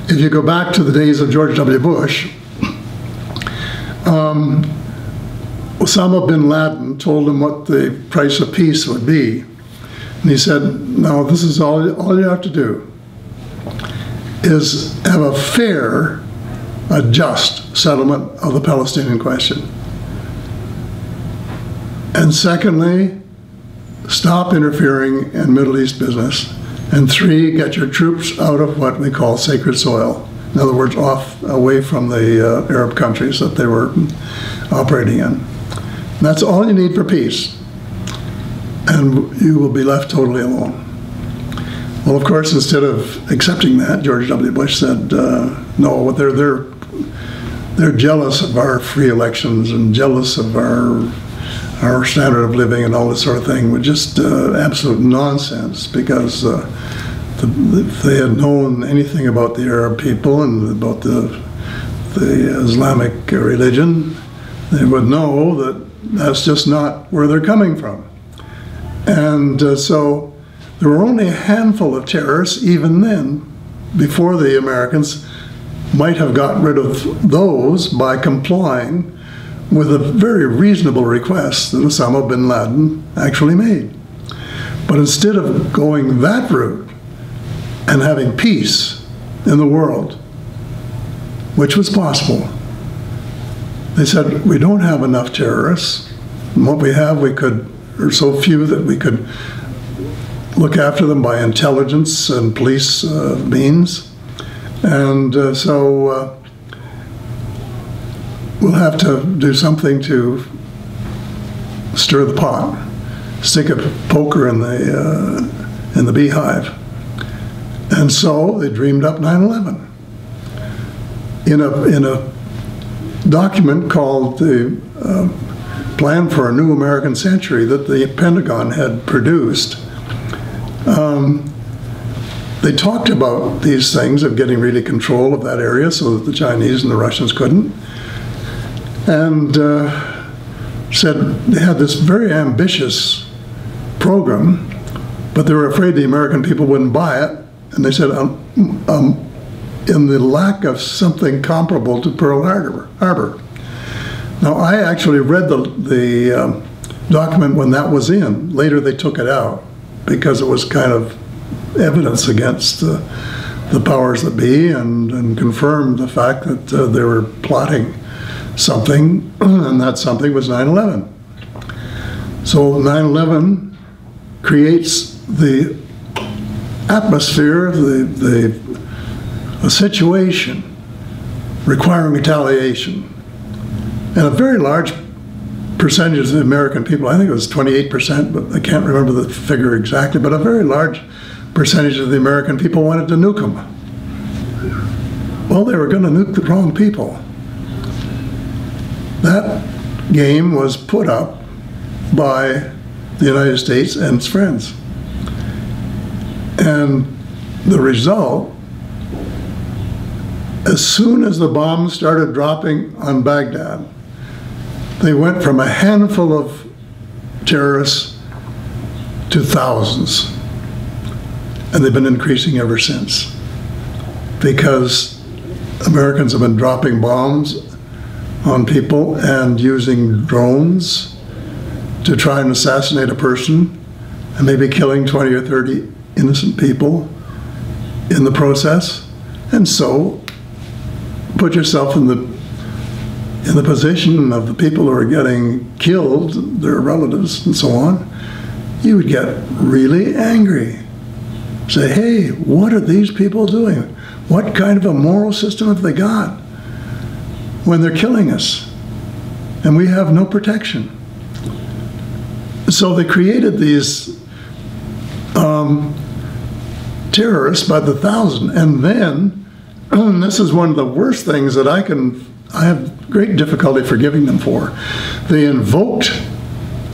if you go back to the days of George W. Bush, um, Osama bin Laden told him what the price of peace would be. And he said, no, this is all, all you have to do is have a fair, a just settlement of the Palestinian question. And secondly, stop interfering in Middle East business. And three, get your troops out of what we call sacred soil. In other words, off, away from the uh, Arab countries that they were operating in. And that's all you need for peace. And you will be left totally alone. Well, of course, instead of accepting that, George W. Bush said, uh, no, they're, they're They're jealous of our free elections and jealous of our our standard of living and all this sort of thing, which is just uh, absolute nonsense, because uh, the, if they had known anything about the Arab people and about the, the Islamic religion, they would know that that's just not where they're coming from. And uh, so there were only a handful of terrorists even then, before the Americans might have gotten rid of those by complying with a very reasonable request that Osama bin Laden actually made. But instead of going that route and having peace in the world, which was possible, they said, we don't have enough terrorists. And what we have, we could, are so few that we could look after them by intelligence and police uh, means. And uh, so uh, we'll have to do something to stir the pot, stick a poker in the, uh, in the beehive. And so they dreamed up nine eleven in a, in a document called the uh, Plan for a New American Century that the Pentagon had produced. Um, They talked about these things of getting really control of that area so that the Chinese and the Russians couldn't, and uh, said they had this very ambitious program, but they were afraid the American people wouldn't buy it, and they said, um, um, in the lack of something comparable to Pearl Harbor, Harbor Now, I actually read the, the um, document when that was in. Later they took it out because it was kind of evidence against uh, the powers that be, and, and confirmed the fact that uh, they were plotting something, and that something was nine eleven. So nine eleven creates the atmosphere, the, the a situation requiring retaliation. And a very large percentage of the American people, I think it was twenty-eight percent, but I can't remember the figure exactly, but a very large percentage of the American people wanted to nuke them. Well, they were going to nuke the wrong people. That game was put up by the United States and its friends. And the result, as soon as the bombs started dropping on Baghdad, they went from a handful of terrorists to thousands. And they've been increasing ever since, because Americans have been dropping bombs on people and using drones to try and assassinate a person, and maybe killing twenty or thirty innocent people in the process. And so put yourself in the in the position of the people who are getting killed, their relatives and so on. You would get really angry. Say, hey, what are these people doing? What kind of a moral system have they got when they're killing us? And we have no protection. So they created these um, terrorists by the thousand. And then, and this is one of the worst things that I can, I have great difficulty forgiving them for. They invoked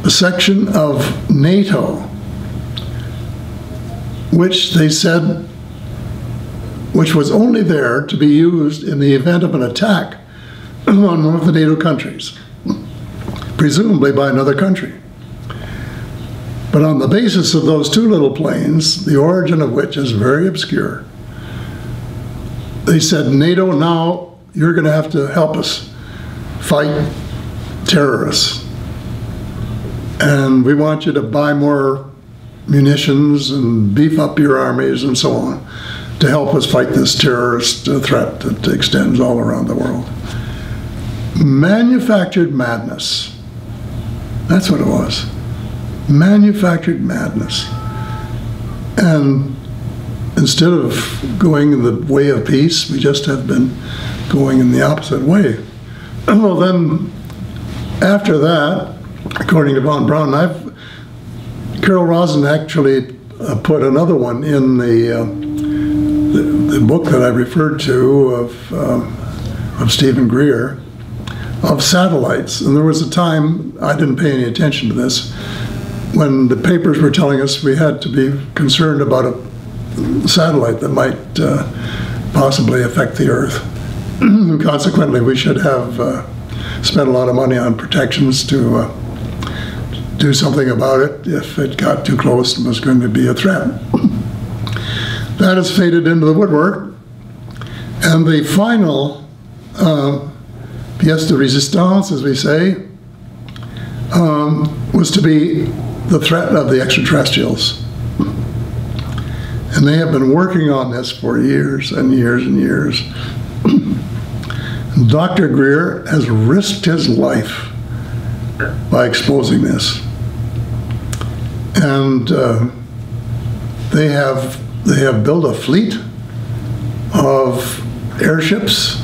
a section of NATO, which they said, which was only there to be used in the event of an attack on one of the NATO countries, presumably by another country. But on the basis of those two little planes, the origin of which is very obscure, they said, NATO, now you're going to have to help us fight terrorists. And we want you to buy more munitions and beef up your armies and so on to help us fight this terrorist threat that extends all around the world. Manufactured madness. That's what it was. Manufactured madness. And instead of going in the way of peace, we just have been going in the opposite way. Well, then after that, according to von Braun, I've, Carol Rosen actually uh, put another one in the, uh, the, the book that I referred to of, um, of Stephen Greer, of satellites. And there was a time, I didn't pay any attention to this, when the papers were telling us we had to be concerned about a satellite that might uh, possibly affect the Earth. Consequently, we should have uh, spent a lot of money on protections to uh, do something about it if it got too close and was going to be a threat. That has faded into the woodwork. And the final uh, pièce de résistance, as we say, um, was to be the threat of the extraterrestrials. And they have been working on this for years and years and years. Doctor Greer has risked his life by exposing this. And uh, they have they have built a fleet of airships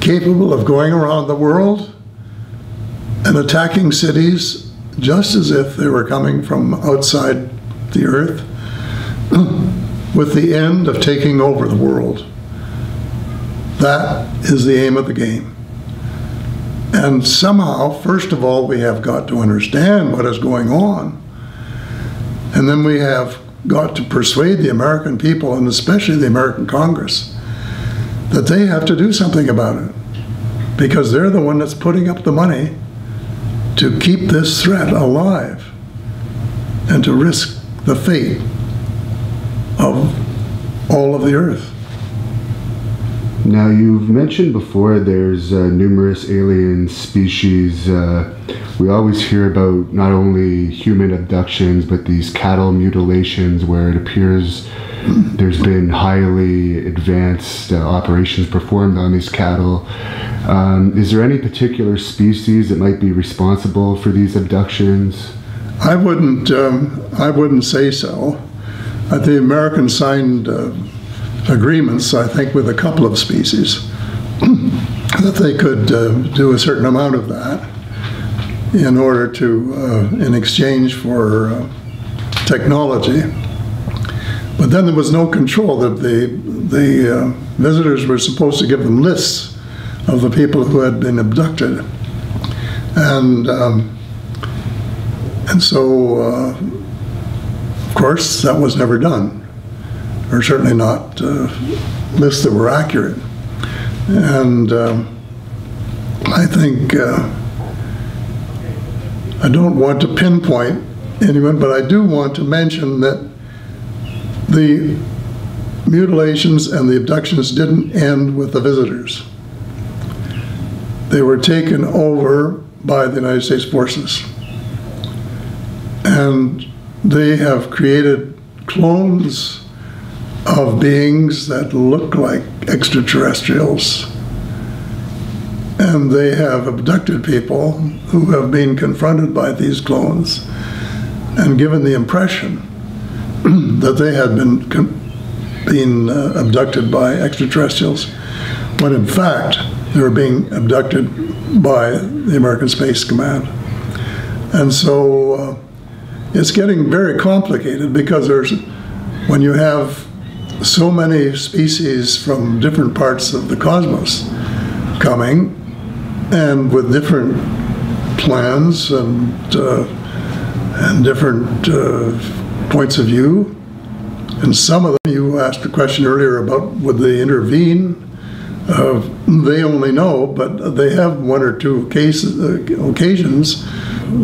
capable of going around the world and attacking cities just as if they were coming from outside the Earth, with the end of taking over the world. That is the aim of the game. And somehow, first of all, we have got to understand what is going on. And then we have got to persuade the American people, and especially the American Congress, that they have to do something about it, because they're the one that's putting up the money to keep this threat alive and to risk the fate of all of the Earth. Now, you've mentioned before there's uh, numerous alien species. Uh, we always hear about not only human abductions, but these cattle mutilations where it appears there's been highly advanced uh, operations performed on these cattle. Um, is there any particular species that might be responsible for these abductions? I wouldn't, um, I wouldn't say so. Uh, the Americans signed uh, agreements, I think, with a couple of species that they could uh, do a certain amount of that in order to, uh, in exchange for uh, technology. But then there was no control. That the the uh, visitors were supposed to give them lists of the people who had been abducted, and um, and so uh, of course that was never done, or certainly not uh, lists that were accurate. And um, I think uh, I don't want to pinpoint anyone, but I do want to mention that the mutilations and the abductions didn't end with the visitors. They were taken over by the United States forces. And they have created clones of beings that look like extraterrestrials. And they have abducted people who have been confronted by these clones and given the impression that they had been been uh, abducted by extraterrestrials, when in fact they were being abducted by the American Space Command. And so uh, it's getting very complicated, because there's, when you have so many species from different parts of the cosmos coming, and with different plans and uh, and different Uh, points of view, and some of them, you asked a question earlier about would they intervene, uh, they only know, but they have one or two cases, uh, occasions,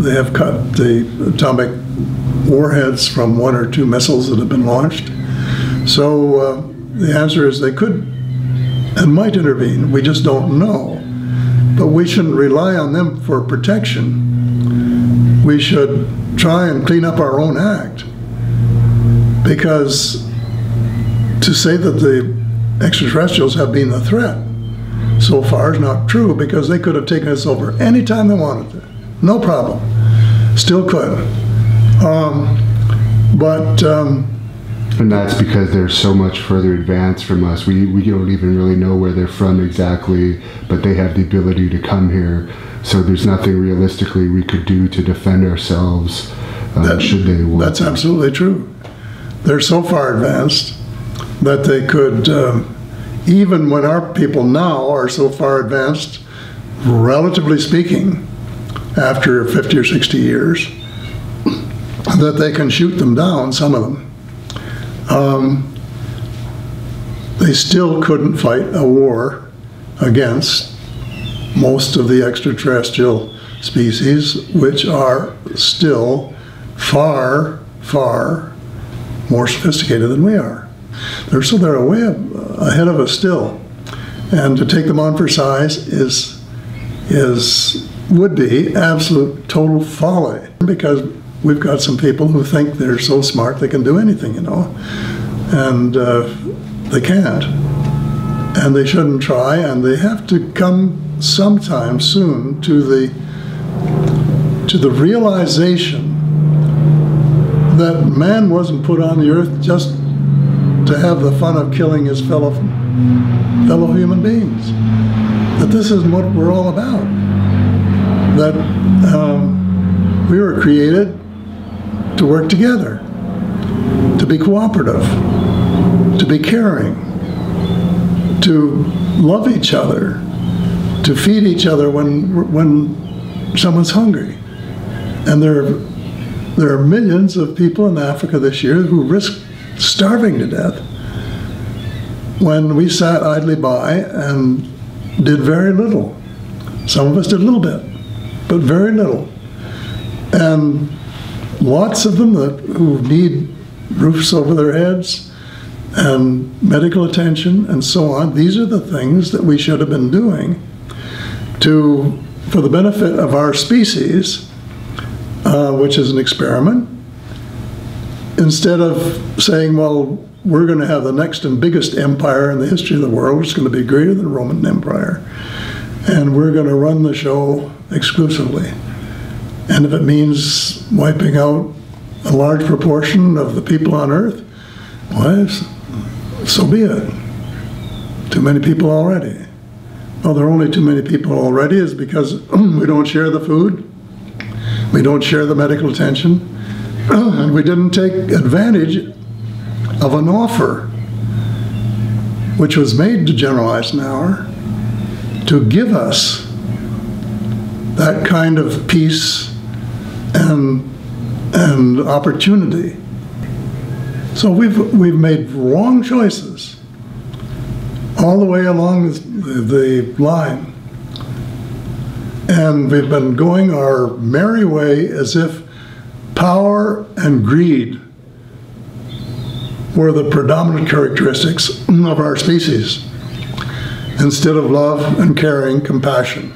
they have cut the atomic warheads from one or two missiles that have been launched. So uh, the answer is they could and might intervene, we just don't know. But we shouldn't rely on them for protection. We should try and clean up our own act. Because to say that the extraterrestrials have been a threat so far is not true, because they could have taken us over any time they wanted to. No problem. Still could. Um, but... Um, and that's because they're so much further advanced from us. We, we don't even really know where they're from exactly, but they have the ability to come here. So there's nothing realistically we could do to defend ourselves uh, that, should they want. That's absolutely true. They're so far advanced that they could, uh, even when our people now are so far advanced, relatively speaking, after fifty or sixty years, that they can shoot them down, some of them. Um, they still couldn't fight a war against most of the extraterrestrial species, which are still far, far more sophisticated than we are. They're, so they're way ahead of us still. And to take them on for size is, is, would be absolute total folly, because we've got some people who think they're so smart they can do anything, you know, and uh, they can't. And they shouldn't try, and they have to come sometime soon to the, to the realization that man wasn't put on the earth just to have the fun of killing his fellow fellow human beings. That this is what we're all about. That um, we were created to work together, to be cooperative, to be caring, to love each other, to feed each other when when someone's hungry, and they're. There are millions of people in Africa this year who risk starving to death when we sat idly by and did very little. Some of us did a little bit, but very little. And lots of them that, who need roofs over their heads and medical attention and so on. These are the things that we should have been doing to, for the benefit of our species, uh, which is an experiment, instead of saying, well, we're going to have the next and biggest empire in the history of the world. It's going to be greater than the Roman Empire. And we're going to run the show exclusively. And if it means wiping out a large proportion of the people on Earth, well, so be it. Too many people already. Well, there are only too many people already is because we don't share the food, we don't share the medical attention, and we didn't take advantage of an offer which was made to General Eisenhower to give us that kind of peace and and opportunity. So we've we've made wrong choices all the way along the, the line, and we've been going our merry way as if power and greed were the predominant characteristics of our species, instead of love and caring, compassion,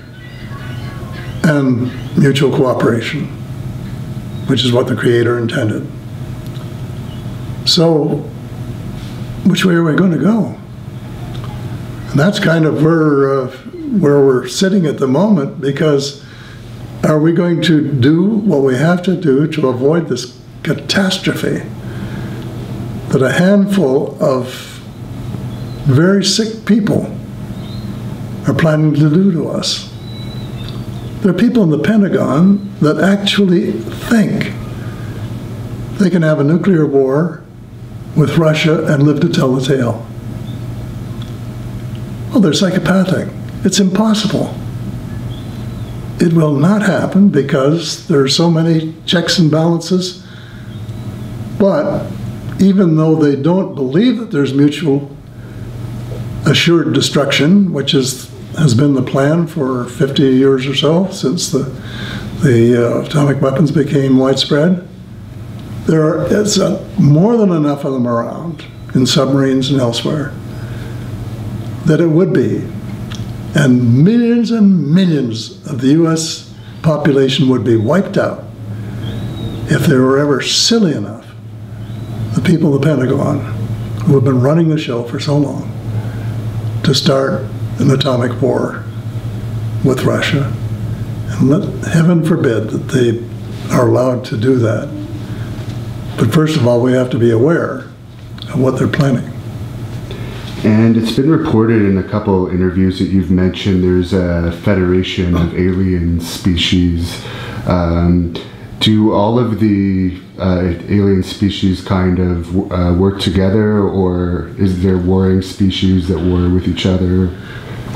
and mutual cooperation, which is what the Creator intended. So, which way are we going to go? And that's kind of where, uh, where we're sitting at the moment, because are we going to do what we have to do to avoid this catastrophe that a handful of very sick people are planning to do to us? There are people in the Pentagon that actually think they can have a nuclear war with Russia and live to tell the tale. Well, they're psychopathic. It's impossible. It will not happen because there are so many checks and balances. But even though they don't believe that there's mutual assured destruction, which is has been the plan for fifty years or so, since the, the uh, atomic weapons became widespread. There are it's a, more than enough of them around, in submarines and elsewhere, that it would be. And millions and millions of the U S population would be wiped out if they were ever silly enough, the people of the Pentagon, who have been running the show for so long, to start an atomic war with Russia. And let heaven forbid that they are allowed to do that. But first of all, we have to be aware of what they're planning. And it's been reported in a couple interviews that you've mentioned there's a federation of alien species. Um, do all of the uh, alien species kind of uh, work together, or is there warring species that war with each other?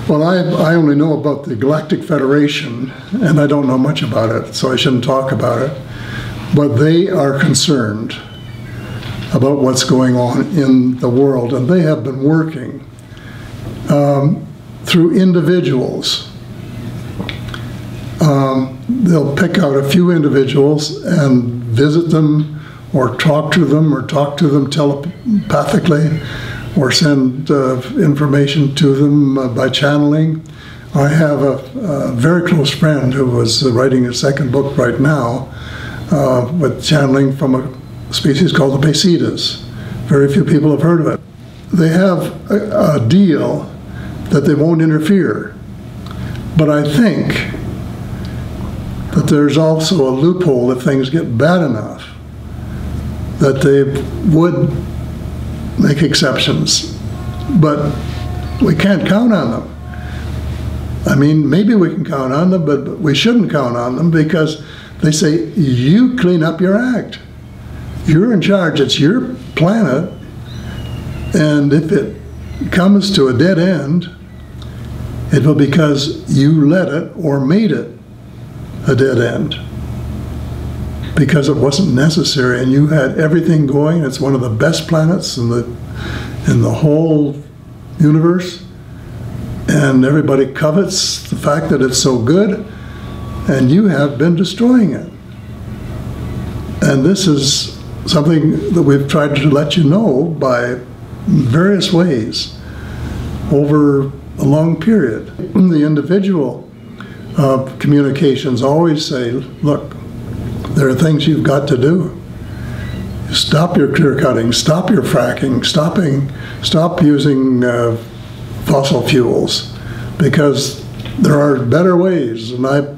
Well, I, I only know about the Galactic Federation, and I don't know much about it, so I shouldn't talk about it. But they are concerned about what's going on in the world, and they have been working um, through individuals. Um, they'll pick out a few individuals and visit them, or talk to them, or talk to them telepathically, or send uh, information to them uh, by channeling. I have a, a very close friend who was uh, writing a second book right now uh, with channeling from a species called the Pasitas. Very few people have heard of it. They have a, a deal that they won't interfere, but I think that there's also a loophole if things get bad enough that they would make exceptions. But we can't count on them. I mean, maybe we can count on them, but we shouldn't count on them, because they say, you clean up your act. You're in charge, it's your planet, and if it comes to a dead end, it will be because you let it or made it a dead end, because it wasn't necessary, and you had everything going. It's one of the best planets in the in the whole universe, and everybody covets the fact that it's so good, and you have been destroying it. And this is something that we've tried to let you know by various ways over a long period. The individual uh, communications always say, look, there are things you've got to do. Stop your clear cutting, stop your fracking, stopping, stop using uh, fossil fuels, because there are better ways. And I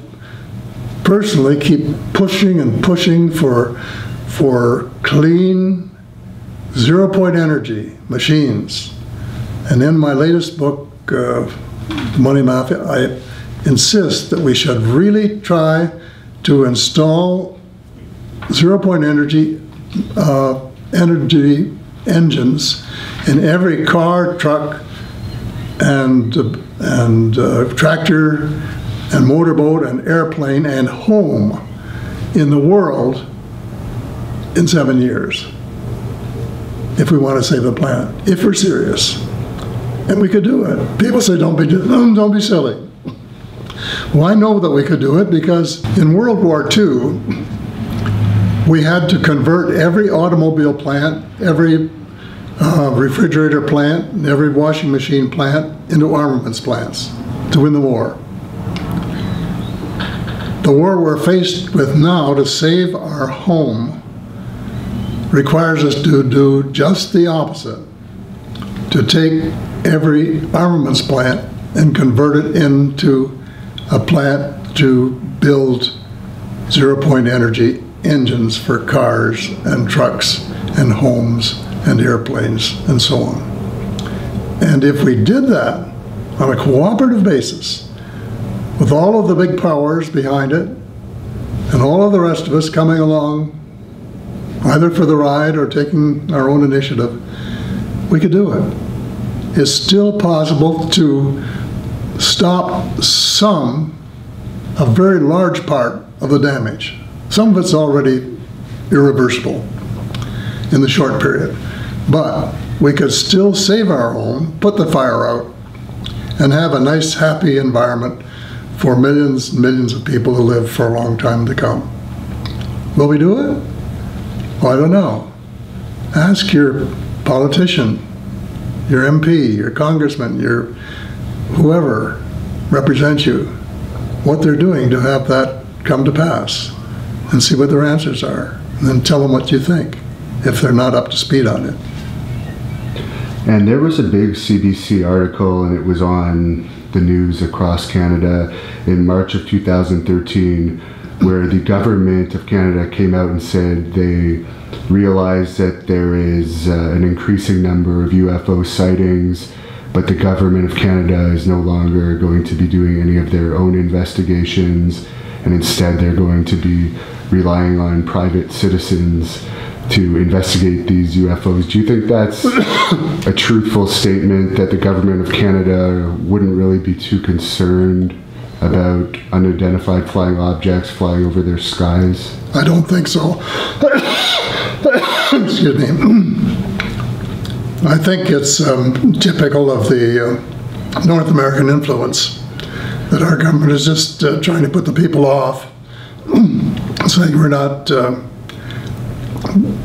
personally keep pushing and pushing for, for clean, zero-point energy machines. And in my latest book, uh, The Money Mafia, I insist that we should really try to install zero-point energy uh, energy engines in every car, truck, and uh, and uh, tractor, and motorboat, and airplane, and home in the world in seven years, if we want to save the planet, if we're serious. And we could do it. People say, don't be, don't be silly. Well, I know that we could do it, because in World War Two, we had to convert every automobile plant, every uh, refrigerator plant, every washing machine plant into armaments plants to win the war. The war we're faced with now to save our home requires us to do just the opposite, to take every armaments plant and convert it into a plant to build zero-point energy engines for cars and trucks and homes and airplanes and so on. And if we did that on a cooperative basis, with all of the big powers behind it and all of the rest of us coming along either for the ride or taking our own initiative, we could do it. It's still possible to stop some, a very large part of the damage. Some of it's already irreversible in the short period. But we could still save our home, put the fire out, and have a nice, happy environment for millions and millions of people who live for a long time to come. Will we do it? Well, I don't know. Ask your politician, your M P, your congressman, your whoever represents you, what they're doing to have that come to pass, and see what their answers are, and then tell them what you think, if they're not up to speed on it. And there was a big C B C article, and it was on the news across Canada in March of two thousand thirteen, where the government of Canada came out and said they realized that there is uh, an increasing number of U F O sightings, but the government of Canada is no longer going to be doing any of their own investigations, and instead they're going to be relying on private citizens to investigate these U F Os. Do you think that's a truthful statement, that the government of Canada wouldn't really be too concerned about unidentified flying objects flying over their skies? I don't think so. Excuse me. I think it's um, typical of the uh, North American influence, that our government is just uh, trying to put the people off, saying we're not uh,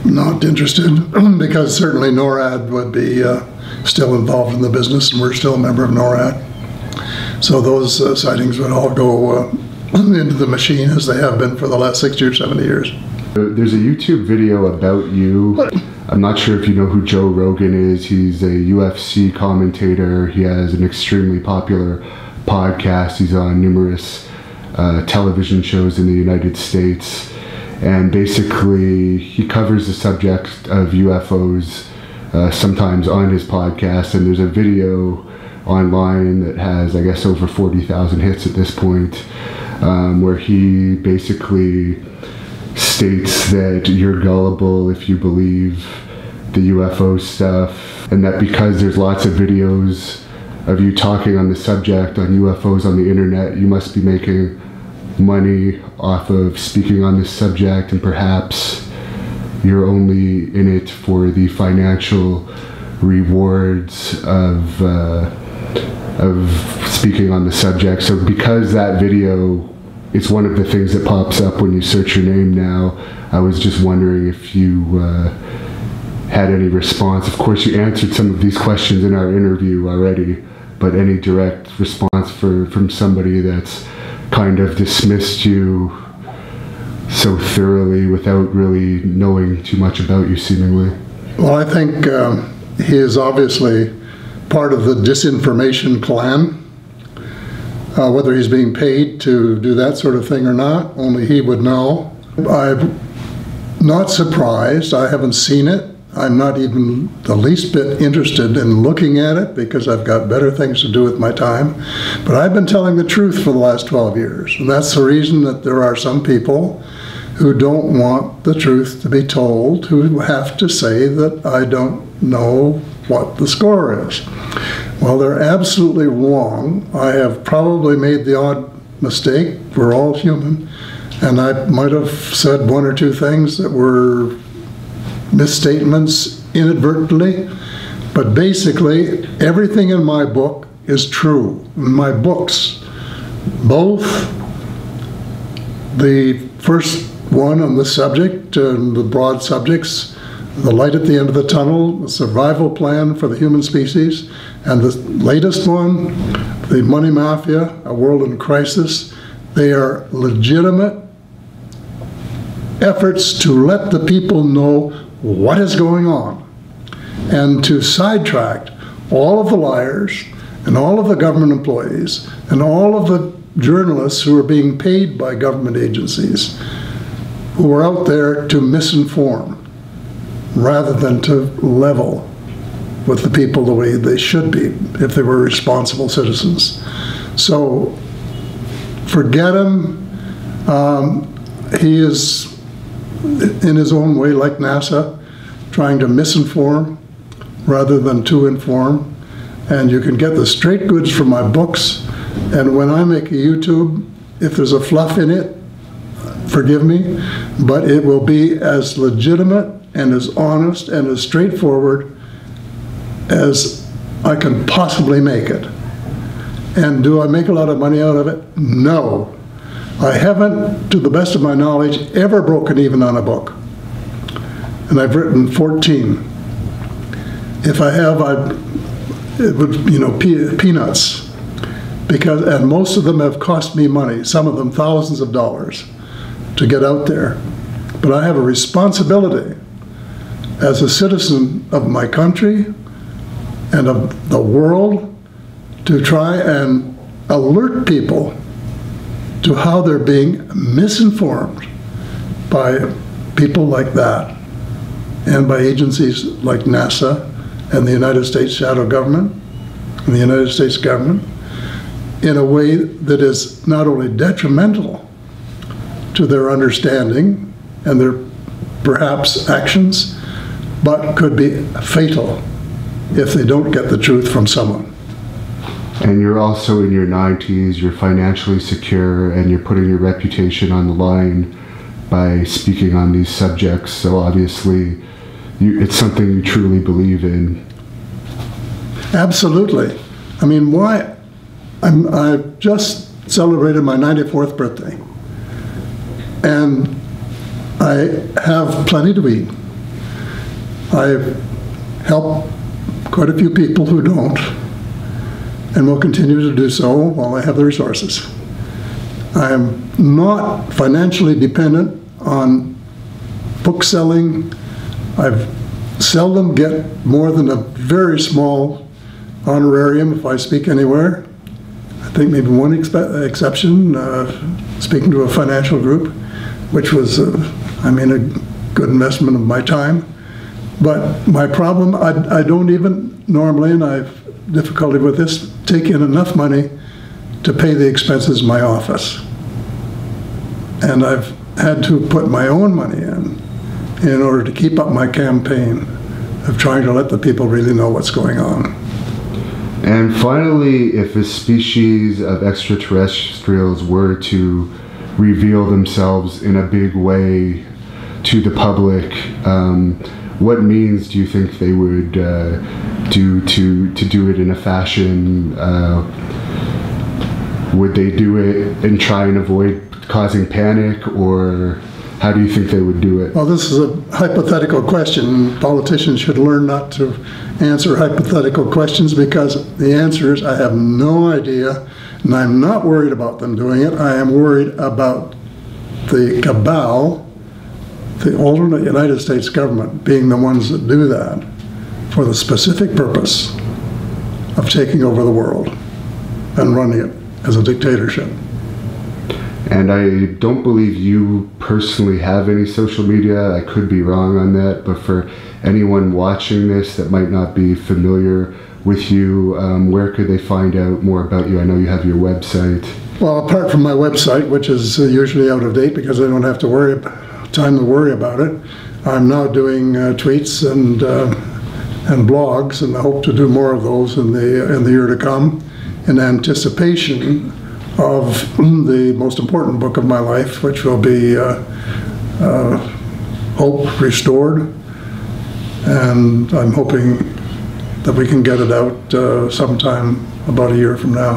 not interested, because certainly NORAD would be uh, still involved in the business, and we're still a member of NORAD. So those uh, sightings would all go uh, into the machine, as they have been for the last sixty or seventy years. There's a YouTube video about you. I'm not sure if you know who Joe Rogan is. He's a U F C commentator. He has an extremely popular podcast. He's on numerous uh, television shows in the United States. And basically, he covers the subject of U F Os uh, sometimes on his podcast. And there's a video online that has, I guess, over forty thousand hits at this point, um, where he basically states that you're gullible if you believe the U F O stuff, and that because there's lots of videos of you talking on the subject on U F Os on the internet, you must be making money off of speaking on this subject, and perhaps you're only in it for the financial rewards of uh, of speaking on the subject. So because that video, it's one of the things that pops up when you search your name now, I was just wondering if you uh, had any response. Of course, you answered some of these questions in our interview already, but any direct response for, from somebody that's kind of dismissed you so thoroughly without really knowing too much about you, seemingly? Well, I think uh, he is obviously part of the disinformation plan. Uh, whether he's being paid to do that sort of thing or not, only he would know. I'm not surprised. I haven't seen it. I'm not even the least bit interested in looking at it because I've got better things to do with my time. But I've been telling the truth for the last twelve years. And that's the reason that there are some people who don't want the truth to be told, who have to say that I don't know what the score is. Well, they're absolutely wrong. I have probably made the odd mistake. We're all human. And I might have said one or two things that were misstatements inadvertently. But basically, everything in my book is true. In my books, both the first one on the subject and the broad subjects, The Light at the End of the Tunnel, The Survival Plan for the Human Species, and the latest one, The Money Mafia, A World in Crisis, they are legitimate efforts to let the people know what is going on and to sidetrack all of the liars and all of the government employees and all of the journalists who are being paid by government agencies who are out there to misinform rather than to level with the people the way they should be if they were responsible citizens. So forget him. Um, he is, in his own way, like NASA, trying to misinform rather than to inform. And you can get the straight goods from my books. And when I make a YouTube, if there's a fluff in it, forgive me, but it will be as legitimate and as honest and as straightforward as I can possibly make it. And do I make a lot of money out of it? No. I haven't, to the best of my knowledge, ever broken even on a book. And I've written fourteen. If I have, I, it would, you know, pe peanuts. Because, and most of them have cost me money, some of them thousands of dollars, to get out there. But I have a responsibility as a citizen of my country and of the world to try and alert people to how they're being misinformed by people like that and by agencies like NASA and the United States shadow government and the United States government in a way that is not only detrimental to their understanding and their perhaps actions, but could be fatal if they don't get the truth from someone. And you're also in your nineties, you're financially secure, and you're putting your reputation on the line by speaking on these subjects. So obviously, you, it's something you truly believe in. Absolutely. I mean, why? I'm, I just celebrated my ninety-fourth birthday, and I have plenty to eat. I've helped quite a few people who don't, and will continue to do so while I have the resources. I am not financially dependent on book selling. I seldom get more than a very small honorarium if I speak anywhere. I think maybe one expe exception, uh, speaking to a financial group, which was, uh, I mean, a good investment of my time. But my problem, I, I don't even normally, and I have difficulty with this, take in enough money to pay the expenses of my office. And I've had to put my own money in in order to keep up my campaign of trying to let the people really know what's going on. And finally, if a species of extraterrestrials were to reveal themselves in a big way to the public, um, what means do you think they would uh, do to to do it in a fashion? Uh, would they do it and try and avoid causing panic, or How do you think they would do it? Well, this is a hypothetical question. Politicians should learn not to answer hypothetical questions, because the answer is I have no idea, and I'm not worried about them doing it. I am worried about the cabal, the alternate United States government, being the ones that do that for the specific purpose of taking over the world and running it as a dictatorship. And I don't believe you personally have any social media. I could be wrong on that, but for anyone watching this that might not be familiar with you, um, where could they find out more about you? I know you have your website. Well, apart from my website, which is usually out of date because I don't have to worry about, time to worry about it, I'm now doing uh, tweets and uh, and blogs, and I hope to do more of those in the in the year to come, in anticipation of the most important book of my life, which will be uh, uh, Hope Restored, and I'm hoping that we can get it out uh, sometime about a year from now.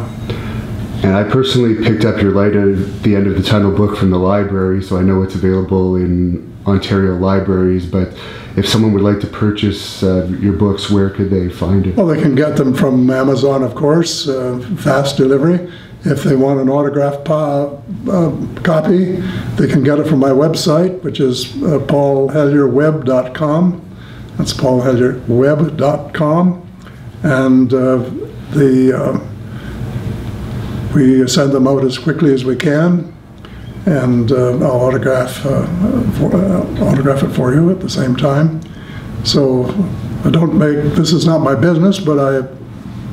And I personally picked up your Light at the End of the Tunnel book from the library, so I know it's available in Ontario libraries, but if someone would like to purchase uh, your books, where could they find it? Well, they can get them from Amazon, of course, uh, fast delivery. If they want an autographed uh, copy, they can get it from my website, which is uh, Paul Hellier Web dot com. That's Paul Hellier Web dot com. And uh, the, uh, we send them out as quickly as we can, and uh, I'll autograph, uh, for, uh, autograph it for you at the same time. So I don't make, this is not my business, but I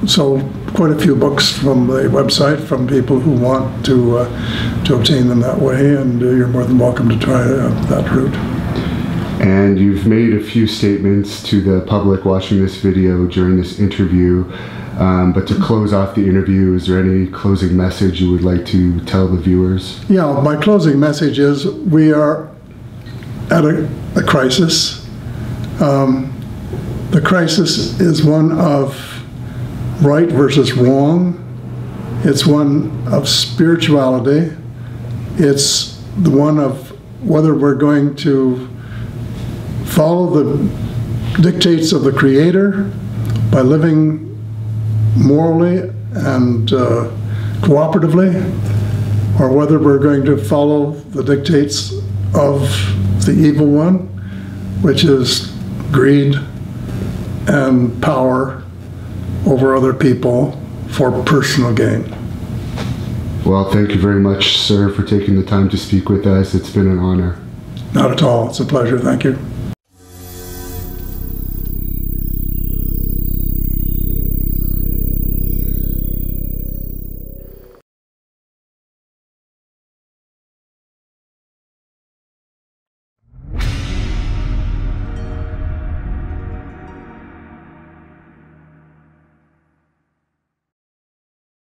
sold quite a few books from the website from people who want to uh, to obtain them that way, and uh, you're more than welcome to try uh, that route. And you've made a few statements to the public watching this video during this interview, um, but to close off the interview, is there any closing message you would like to tell the viewers? Yeah, my closing message is we are at a, a crisis. Um, the crisis is one of right versus wrong. It's one of spirituality. It's the one of whether we're going to follow the dictates of the Creator by living morally and uh, cooperatively, or whether we're going to follow the dictates of the evil one, which is greed and power over other people for personal gain. Well, thank you very much, sir, for taking the time to speak with us. It's been an honor. Not at all. It's a pleasure. Thank you.